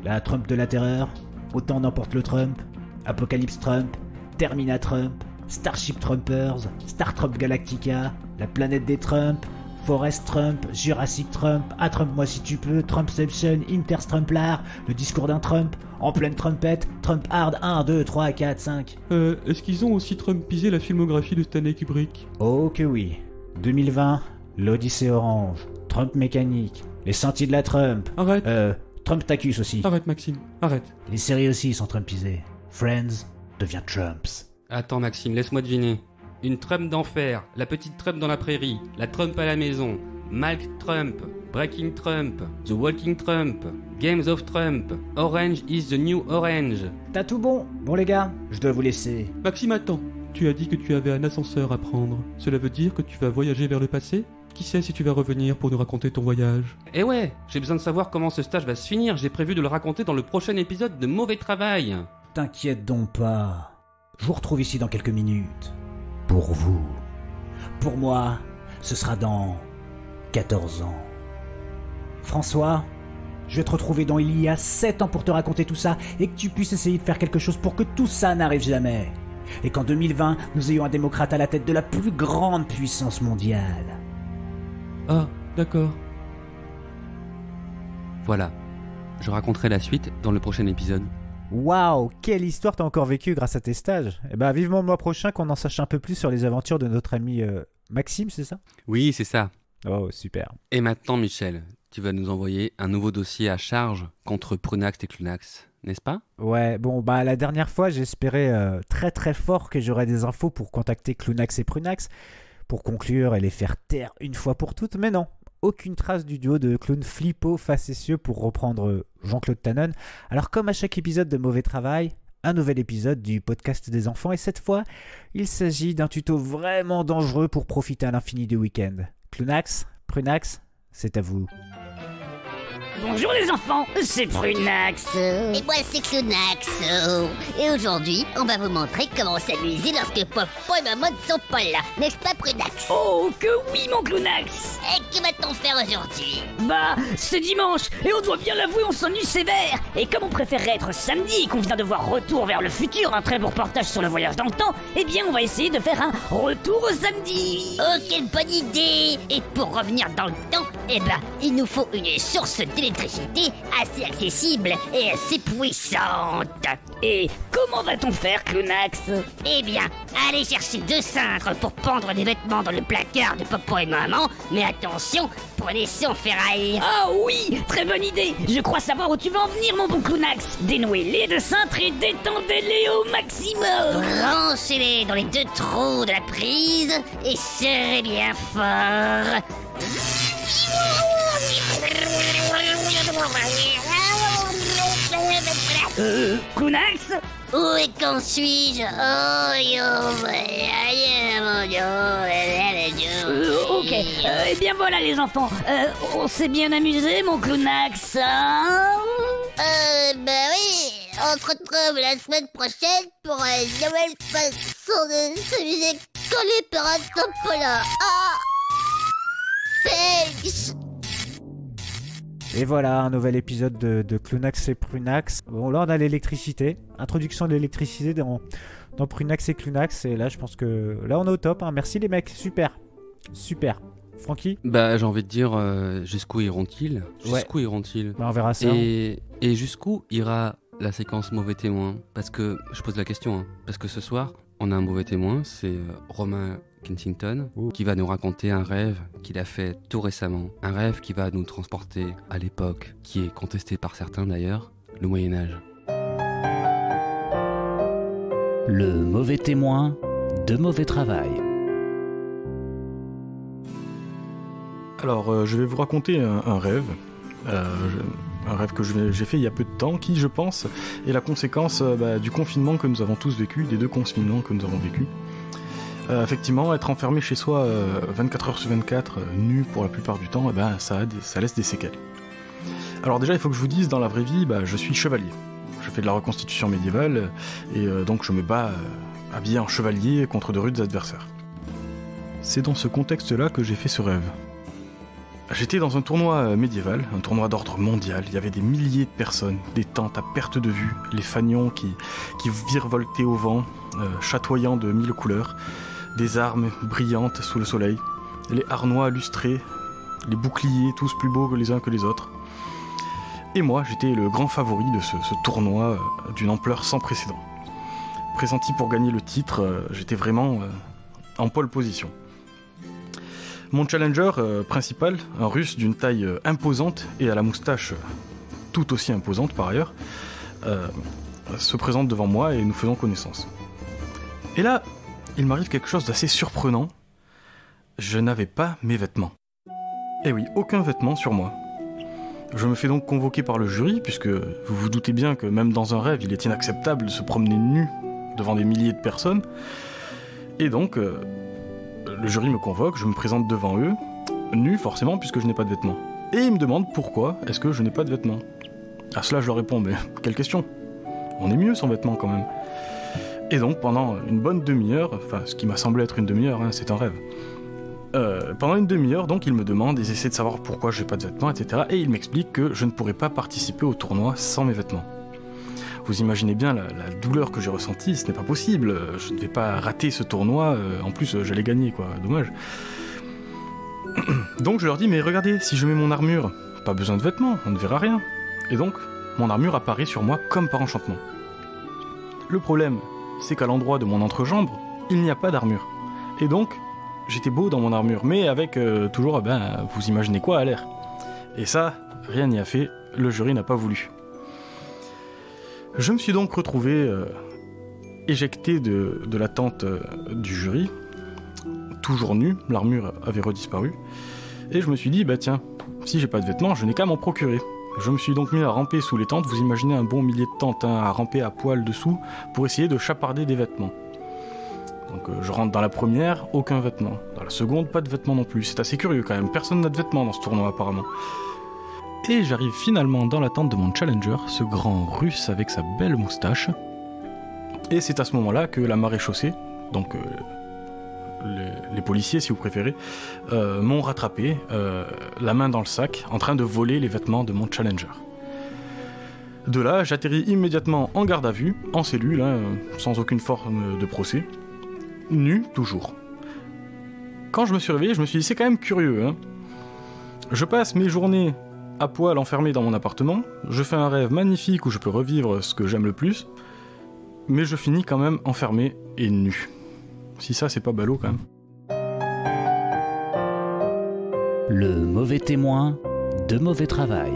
La Trump de la Terreur, Autant n'emporte le Trump, Apocalypse Trump, Termina Trump, Starship Trumpers, Star Trump Galactica, La Planète des Trumps, Forest Trump, Jurassic Trump, à Trump moi si tu peux, Trumpception, Interstrumplar, Le discours d'un Trump, En pleine trompette, Trump Hard un, deux, trois, quatre, cinq. Euh, est-ce qu'ils ont aussi trumpisé la filmographie de Stanley Kubrick? Oh que oui. deux mille vingt, L'Odyssée Orange, Trump Mécanique, Les Sentiers de la Trump. Arrête. Euh, Trump Tacus aussi. Arrête Maxime, arrête. Les séries aussi sont trumpisées. Friends devient Trumps. Attends Maxime, laisse-moi deviner. Une Trump d'enfer, La Petite Trump dans la Prairie, La Trump à la Maison, Malk Trump, Breaking Trump, The Walking Trump, Games of Trump, Orange is the New Orange. T'as tout bon. Bon les gars, je dois vous laisser. Maxime, attends. Tu as dit que tu avais un ascenseur à prendre. Cela veut dire que tu vas voyager vers le passé? Qui sait si tu vas revenir pour nous raconter ton voyage? Eh ouais, j'ai besoin de savoir comment ce stage va se finir. J'ai prévu de le raconter dans le prochain épisode de Mauvais Travail. T'inquiète donc pas. Je vous retrouve ici dans quelques minutes. Pour vous. Pour moi, ce sera dans quatorze ans. François, je vais te retrouver dans il y a sept ans pour te raconter tout ça et que tu puisses essayer de faire quelque chose pour que tout ça n'arrive jamais. Et qu'en deux mille vingt, nous ayons un démocrate à la tête de la plus grande puissance mondiale. Ah, d'accord. Voilà. Je raconterai la suite dans le prochain épisode. Waouh, quelle histoire t'as encore vécue grâce à tes stages. Eh ben, vivement le mois prochain qu'on en sache un peu plus sur les aventures de notre ami euh, Maxime, c'est ça? Oui, c'est ça. Oh, super. Et maintenant, Michel, tu vas nous envoyer un nouveau dossier à charge contre Prunax et Clunax, n'est-ce pas? Ouais, bon, bah la dernière fois, j'espérais euh, très très fort que j'aurais des infos pour contacter Clunax et Prunax, pour conclure et les faire taire une fois pour toutes, mais non. Aucune trace du duo de clowns flippaux facétieux pour reprendre Jean-Claude Tannen. Alors comme à chaque épisode de Mauvais Travail, un nouvel épisode du podcast des enfants et cette fois, il s'agit d'un tuto vraiment dangereux pour profiter à l'infini du week-end. Clunax, Prunax, c'est à vous. Bonjour les enfants, c'est Prunax. Et moi c'est Clunax. Et aujourd'hui, on va vous montrer comment s'amuser lorsque papa et maman ne sont pas là. N'est-ce pas Prunax? Oh que oui mon Clunax. Et que va-t-on faire aujourd'hui? Bah, c'est dimanche, et on doit bien l'avouer, on s'ennuie sévère. Et comme on préférerait être samedi et qu'on vient de voir Retour vers le futur, un très beau reportage sur le voyage dans le temps, eh bien on va essayer de faire un retour au samedi. Oh quelle bonne idée. Et pour revenir dans le temps, eh ben, il nous faut une source d'électricité assez accessible et assez puissante. Et comment va-t-on faire, Clunax? Eh bien, allez chercher deux cintres pour pendre des vêtements dans le placard de papa et maman, mais attention, prenez ça en ferraille. Ah oui, très bonne idée. Je crois savoir où tu vas en venir, mon bon Clunax. Dénouez les deux cintres et détendez-les au maximum. Branchez-les dans les deux trous de la prise et serrez bien fort. Euh, Clunax? Où et quand suis-je? Oh, yo, euh, ok, euh, eh bien voilà les enfants, euh, on s'est bien amusé mon Clunax, hein? Euh, bah oui, on se retrouve la semaine prochaine pour une nouvelle façon de s'amuser quand les parents sont pas là. Ah! Thanks! Et voilà, un nouvel épisode de, de Clunax et Prunax. Bon, là, on a l'électricité. Introduction de l'électricité dans, dans Prunax et Clunax. Et là, je pense que... Là, on est au top. Hein. Merci, les mecs. Super. Super. Francky ? Bah, j'ai envie de dire, euh, jusqu'où iront-ils ? Jusqu'où ouais. iront-ils ? Bah, on verra ça. Et, hein. et jusqu'où ira la séquence Mauvais Témoin ? Parce que, je pose la question, hein, parce que ce soir, on a un mauvais témoin. C'est euh, Romain... Kensington, qui va nous raconter un rêve qu'il a fait tout récemment. Un rêve qui va nous transporter à l'époque, qui est contestée par certains d'ailleurs, le Moyen-Âge. Le mauvais témoin de Mauvais Travail. Alors, euh, je vais vous raconter un, un rêve. Euh, je, un rêve que j'ai fait il y a peu de temps, qui, je pense, est la conséquence euh, bah, du confinement que nous avons tous vécu, des deux confinements que nous avons vécu. Euh, effectivement, être enfermé chez soi euh, vingt-quatre heures sur vingt-quatre, euh, nu pour la plupart du temps, eh ben, ça, a des, ça laisse des séquelles. Alors déjà, il faut que je vous dise, dans la vraie vie, bah, je suis chevalier. Je fais de la reconstitution médiévale, et euh, donc je me bats euh, habillé en chevalier contre de rudes adversaires. C'est dans ce contexte-là que j'ai fait ce rêve. J'étais dans un tournoi médiéval, un tournoi d'ordre mondial. Il y avait des milliers de personnes, des tentes à perte de vue, les fanions qui, qui virevoltaient au vent, euh, chatoyant de mille couleurs, des armes brillantes sous le soleil, les harnois lustrés, les boucliers tous plus beaux que les uns que les autres. Et moi, j'étais le grand favori de ce, ce tournoi euh, d'une ampleur sans précédent. Pressenti pour gagner le titre, euh, j'étais vraiment euh, en pole position. Mon challenger euh, principal, un russe d'une taille euh, imposante et à la moustache euh, tout aussi imposante par ailleurs, euh, se présente devant moi et nous faisons connaissance. Et là, il m'arrive quelque chose d'assez surprenant. Je n'avais pas mes vêtements. Eh oui, aucun vêtement sur moi. Je me fais donc convoquer par le jury, puisque vous vous doutez bien que même dans un rêve, il est inacceptable de se promener nu devant des milliers de personnes. Et donc... Euh, Le jury me convoque, je me présente devant eux, nu forcément puisque je n'ai pas de vêtements. Et ils me demandent pourquoi est-ce que je n'ai pas de vêtements. À cela je leur réponds, mais quelle question. On est mieux sans vêtements quand même. Et donc pendant une bonne demi-heure, enfin ce qui m'a semblé être une demi-heure, hein, c'est un rêve. Euh, pendant une demi-heure donc ils me demandent, ils essaient de savoir pourquoi je n'ai pas de vêtements, et cetera. Et ils m'expliquent que je ne pourrais pas participer au tournoi sans mes vêtements. Vous imaginez bien la, la douleur que j'ai ressentie, ce n'est pas possible, je ne vais pas rater ce tournoi, en plus j'allais gagner quoi, dommage. Donc je leur dis, mais regardez, si je mets mon armure, pas besoin de vêtements, on ne verra rien. Et donc, mon armure apparaît sur moi comme par enchantement. Le problème, c'est qu'à l'endroit de mon entrejambe, il n'y a pas d'armure. Et donc, j'étais beau dans mon armure, mais avec euh, toujours, ben, vous imaginez quoi à l'air. Et ça, rien n'y a fait, le jury n'a pas voulu. Je me suis donc retrouvé euh, éjecté de, de la tente euh, du jury, toujours nu, l'armure avait redisparu, et je me suis dit, bah tiens, si j'ai pas de vêtements, je n'ai qu'à m'en procurer. Je me suis donc mis à ramper sous les tentes, vous imaginez un bon millier de tentes, hein, à ramper à poil dessous, pour essayer de chaparder des vêtements. Donc euh, je rentre dans la première, aucun vêtement. Dans la seconde, pas de vêtements non plus, c'est assez curieux quand même, personne n'a de vêtements dans ce tournoi apparemment. Et j'arrive finalement dans la tente de mon challenger, ce grand russe avec sa belle moustache. Et c'est à ce moment-là que la maréchaussée, donc euh, les, les policiers si vous préférez, euh, m'ont rattrapé, euh, la main dans le sac, en train de voler les vêtements de mon challenger. De là, j'atterris immédiatement en garde à vue, en cellule, hein, sans aucune forme de procès, nu toujours. Quand je me suis réveillé, je me suis dit, c'est quand même curieux, hein. Je passe mes journées... à poil enfermé dans mon appartement, je fais un rêve magnifique où je peux revivre ce que j'aime le plus, mais je finis quand même enfermé et nu. Si ça, c'est pas ballot quand même. Le mauvais témoin de Mauvais Travail.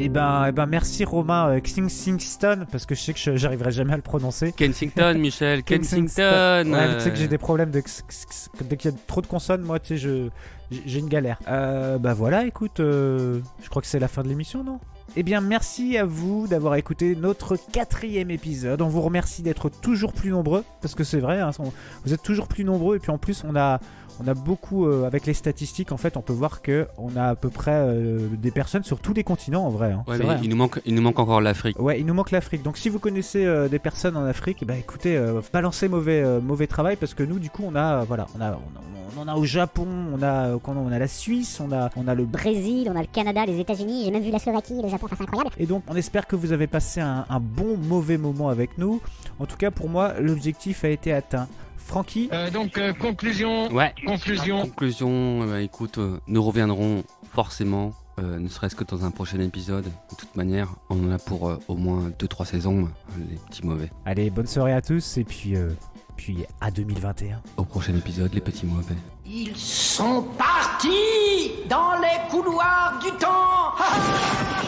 Eh ben, eh ben merci Romain euh, Kensington, parce que je sais que j'arriverai jamais à le prononcer. Kensington, Michel, Kensington. Kensington. Ouais, tu sais que j'ai des problèmes de dès qu'il y a trop de consonnes, moi, tu sais, je j'ai une galère. Euh, bah voilà, écoute, euh, je crois que c'est la fin de l'émission, non ? Eh bien, merci à vous d'avoir écouté notre quatrième épisode. On vous remercie d'être toujours plus nombreux, parce que c'est vrai, hein, on, vous êtes toujours plus nombreux, et puis en plus, on a... On a beaucoup, euh, avec les statistiques, en fait, on peut voir qu'on a à peu près euh, des personnes sur tous les continents, en vrai. Hein. Ouais, mais vrai, il, hein. nous manque, il nous manque encore l'Afrique. Ouais, il nous manque l'Afrique. Donc, si vous connaissez euh, des personnes en Afrique, bah écoutez, euh, balancez mauvais, euh, mauvais travail, parce que nous, du coup, on a, euh, voilà, on a, on, on, on a au Japon, on a, on a la Suisse, on a, on a le Brésil, on a le Canada, les États-Unis, j'ai même vu la Slovaquie, le Japon, enfin, c'est incroyable. Et donc, on espère que vous avez passé un, un bon mauvais moment avec nous. En tout cas, pour moi, l'objectif a été atteint. Francky euh, Donc, euh, conclusion. Ouais. Conclusion. Conclusion, bah, écoute, euh, nous reviendrons forcément, euh, ne serait-ce que dans un prochain épisode. De toute manière, on en a pour euh, au moins deux trois saisons, euh, les petits mauvais. Allez, bonne soirée à tous, et puis, euh, puis à deux mille vingt et un. Au prochain épisode, les petits mauvais. Ils sont partis dans les couloirs du temps.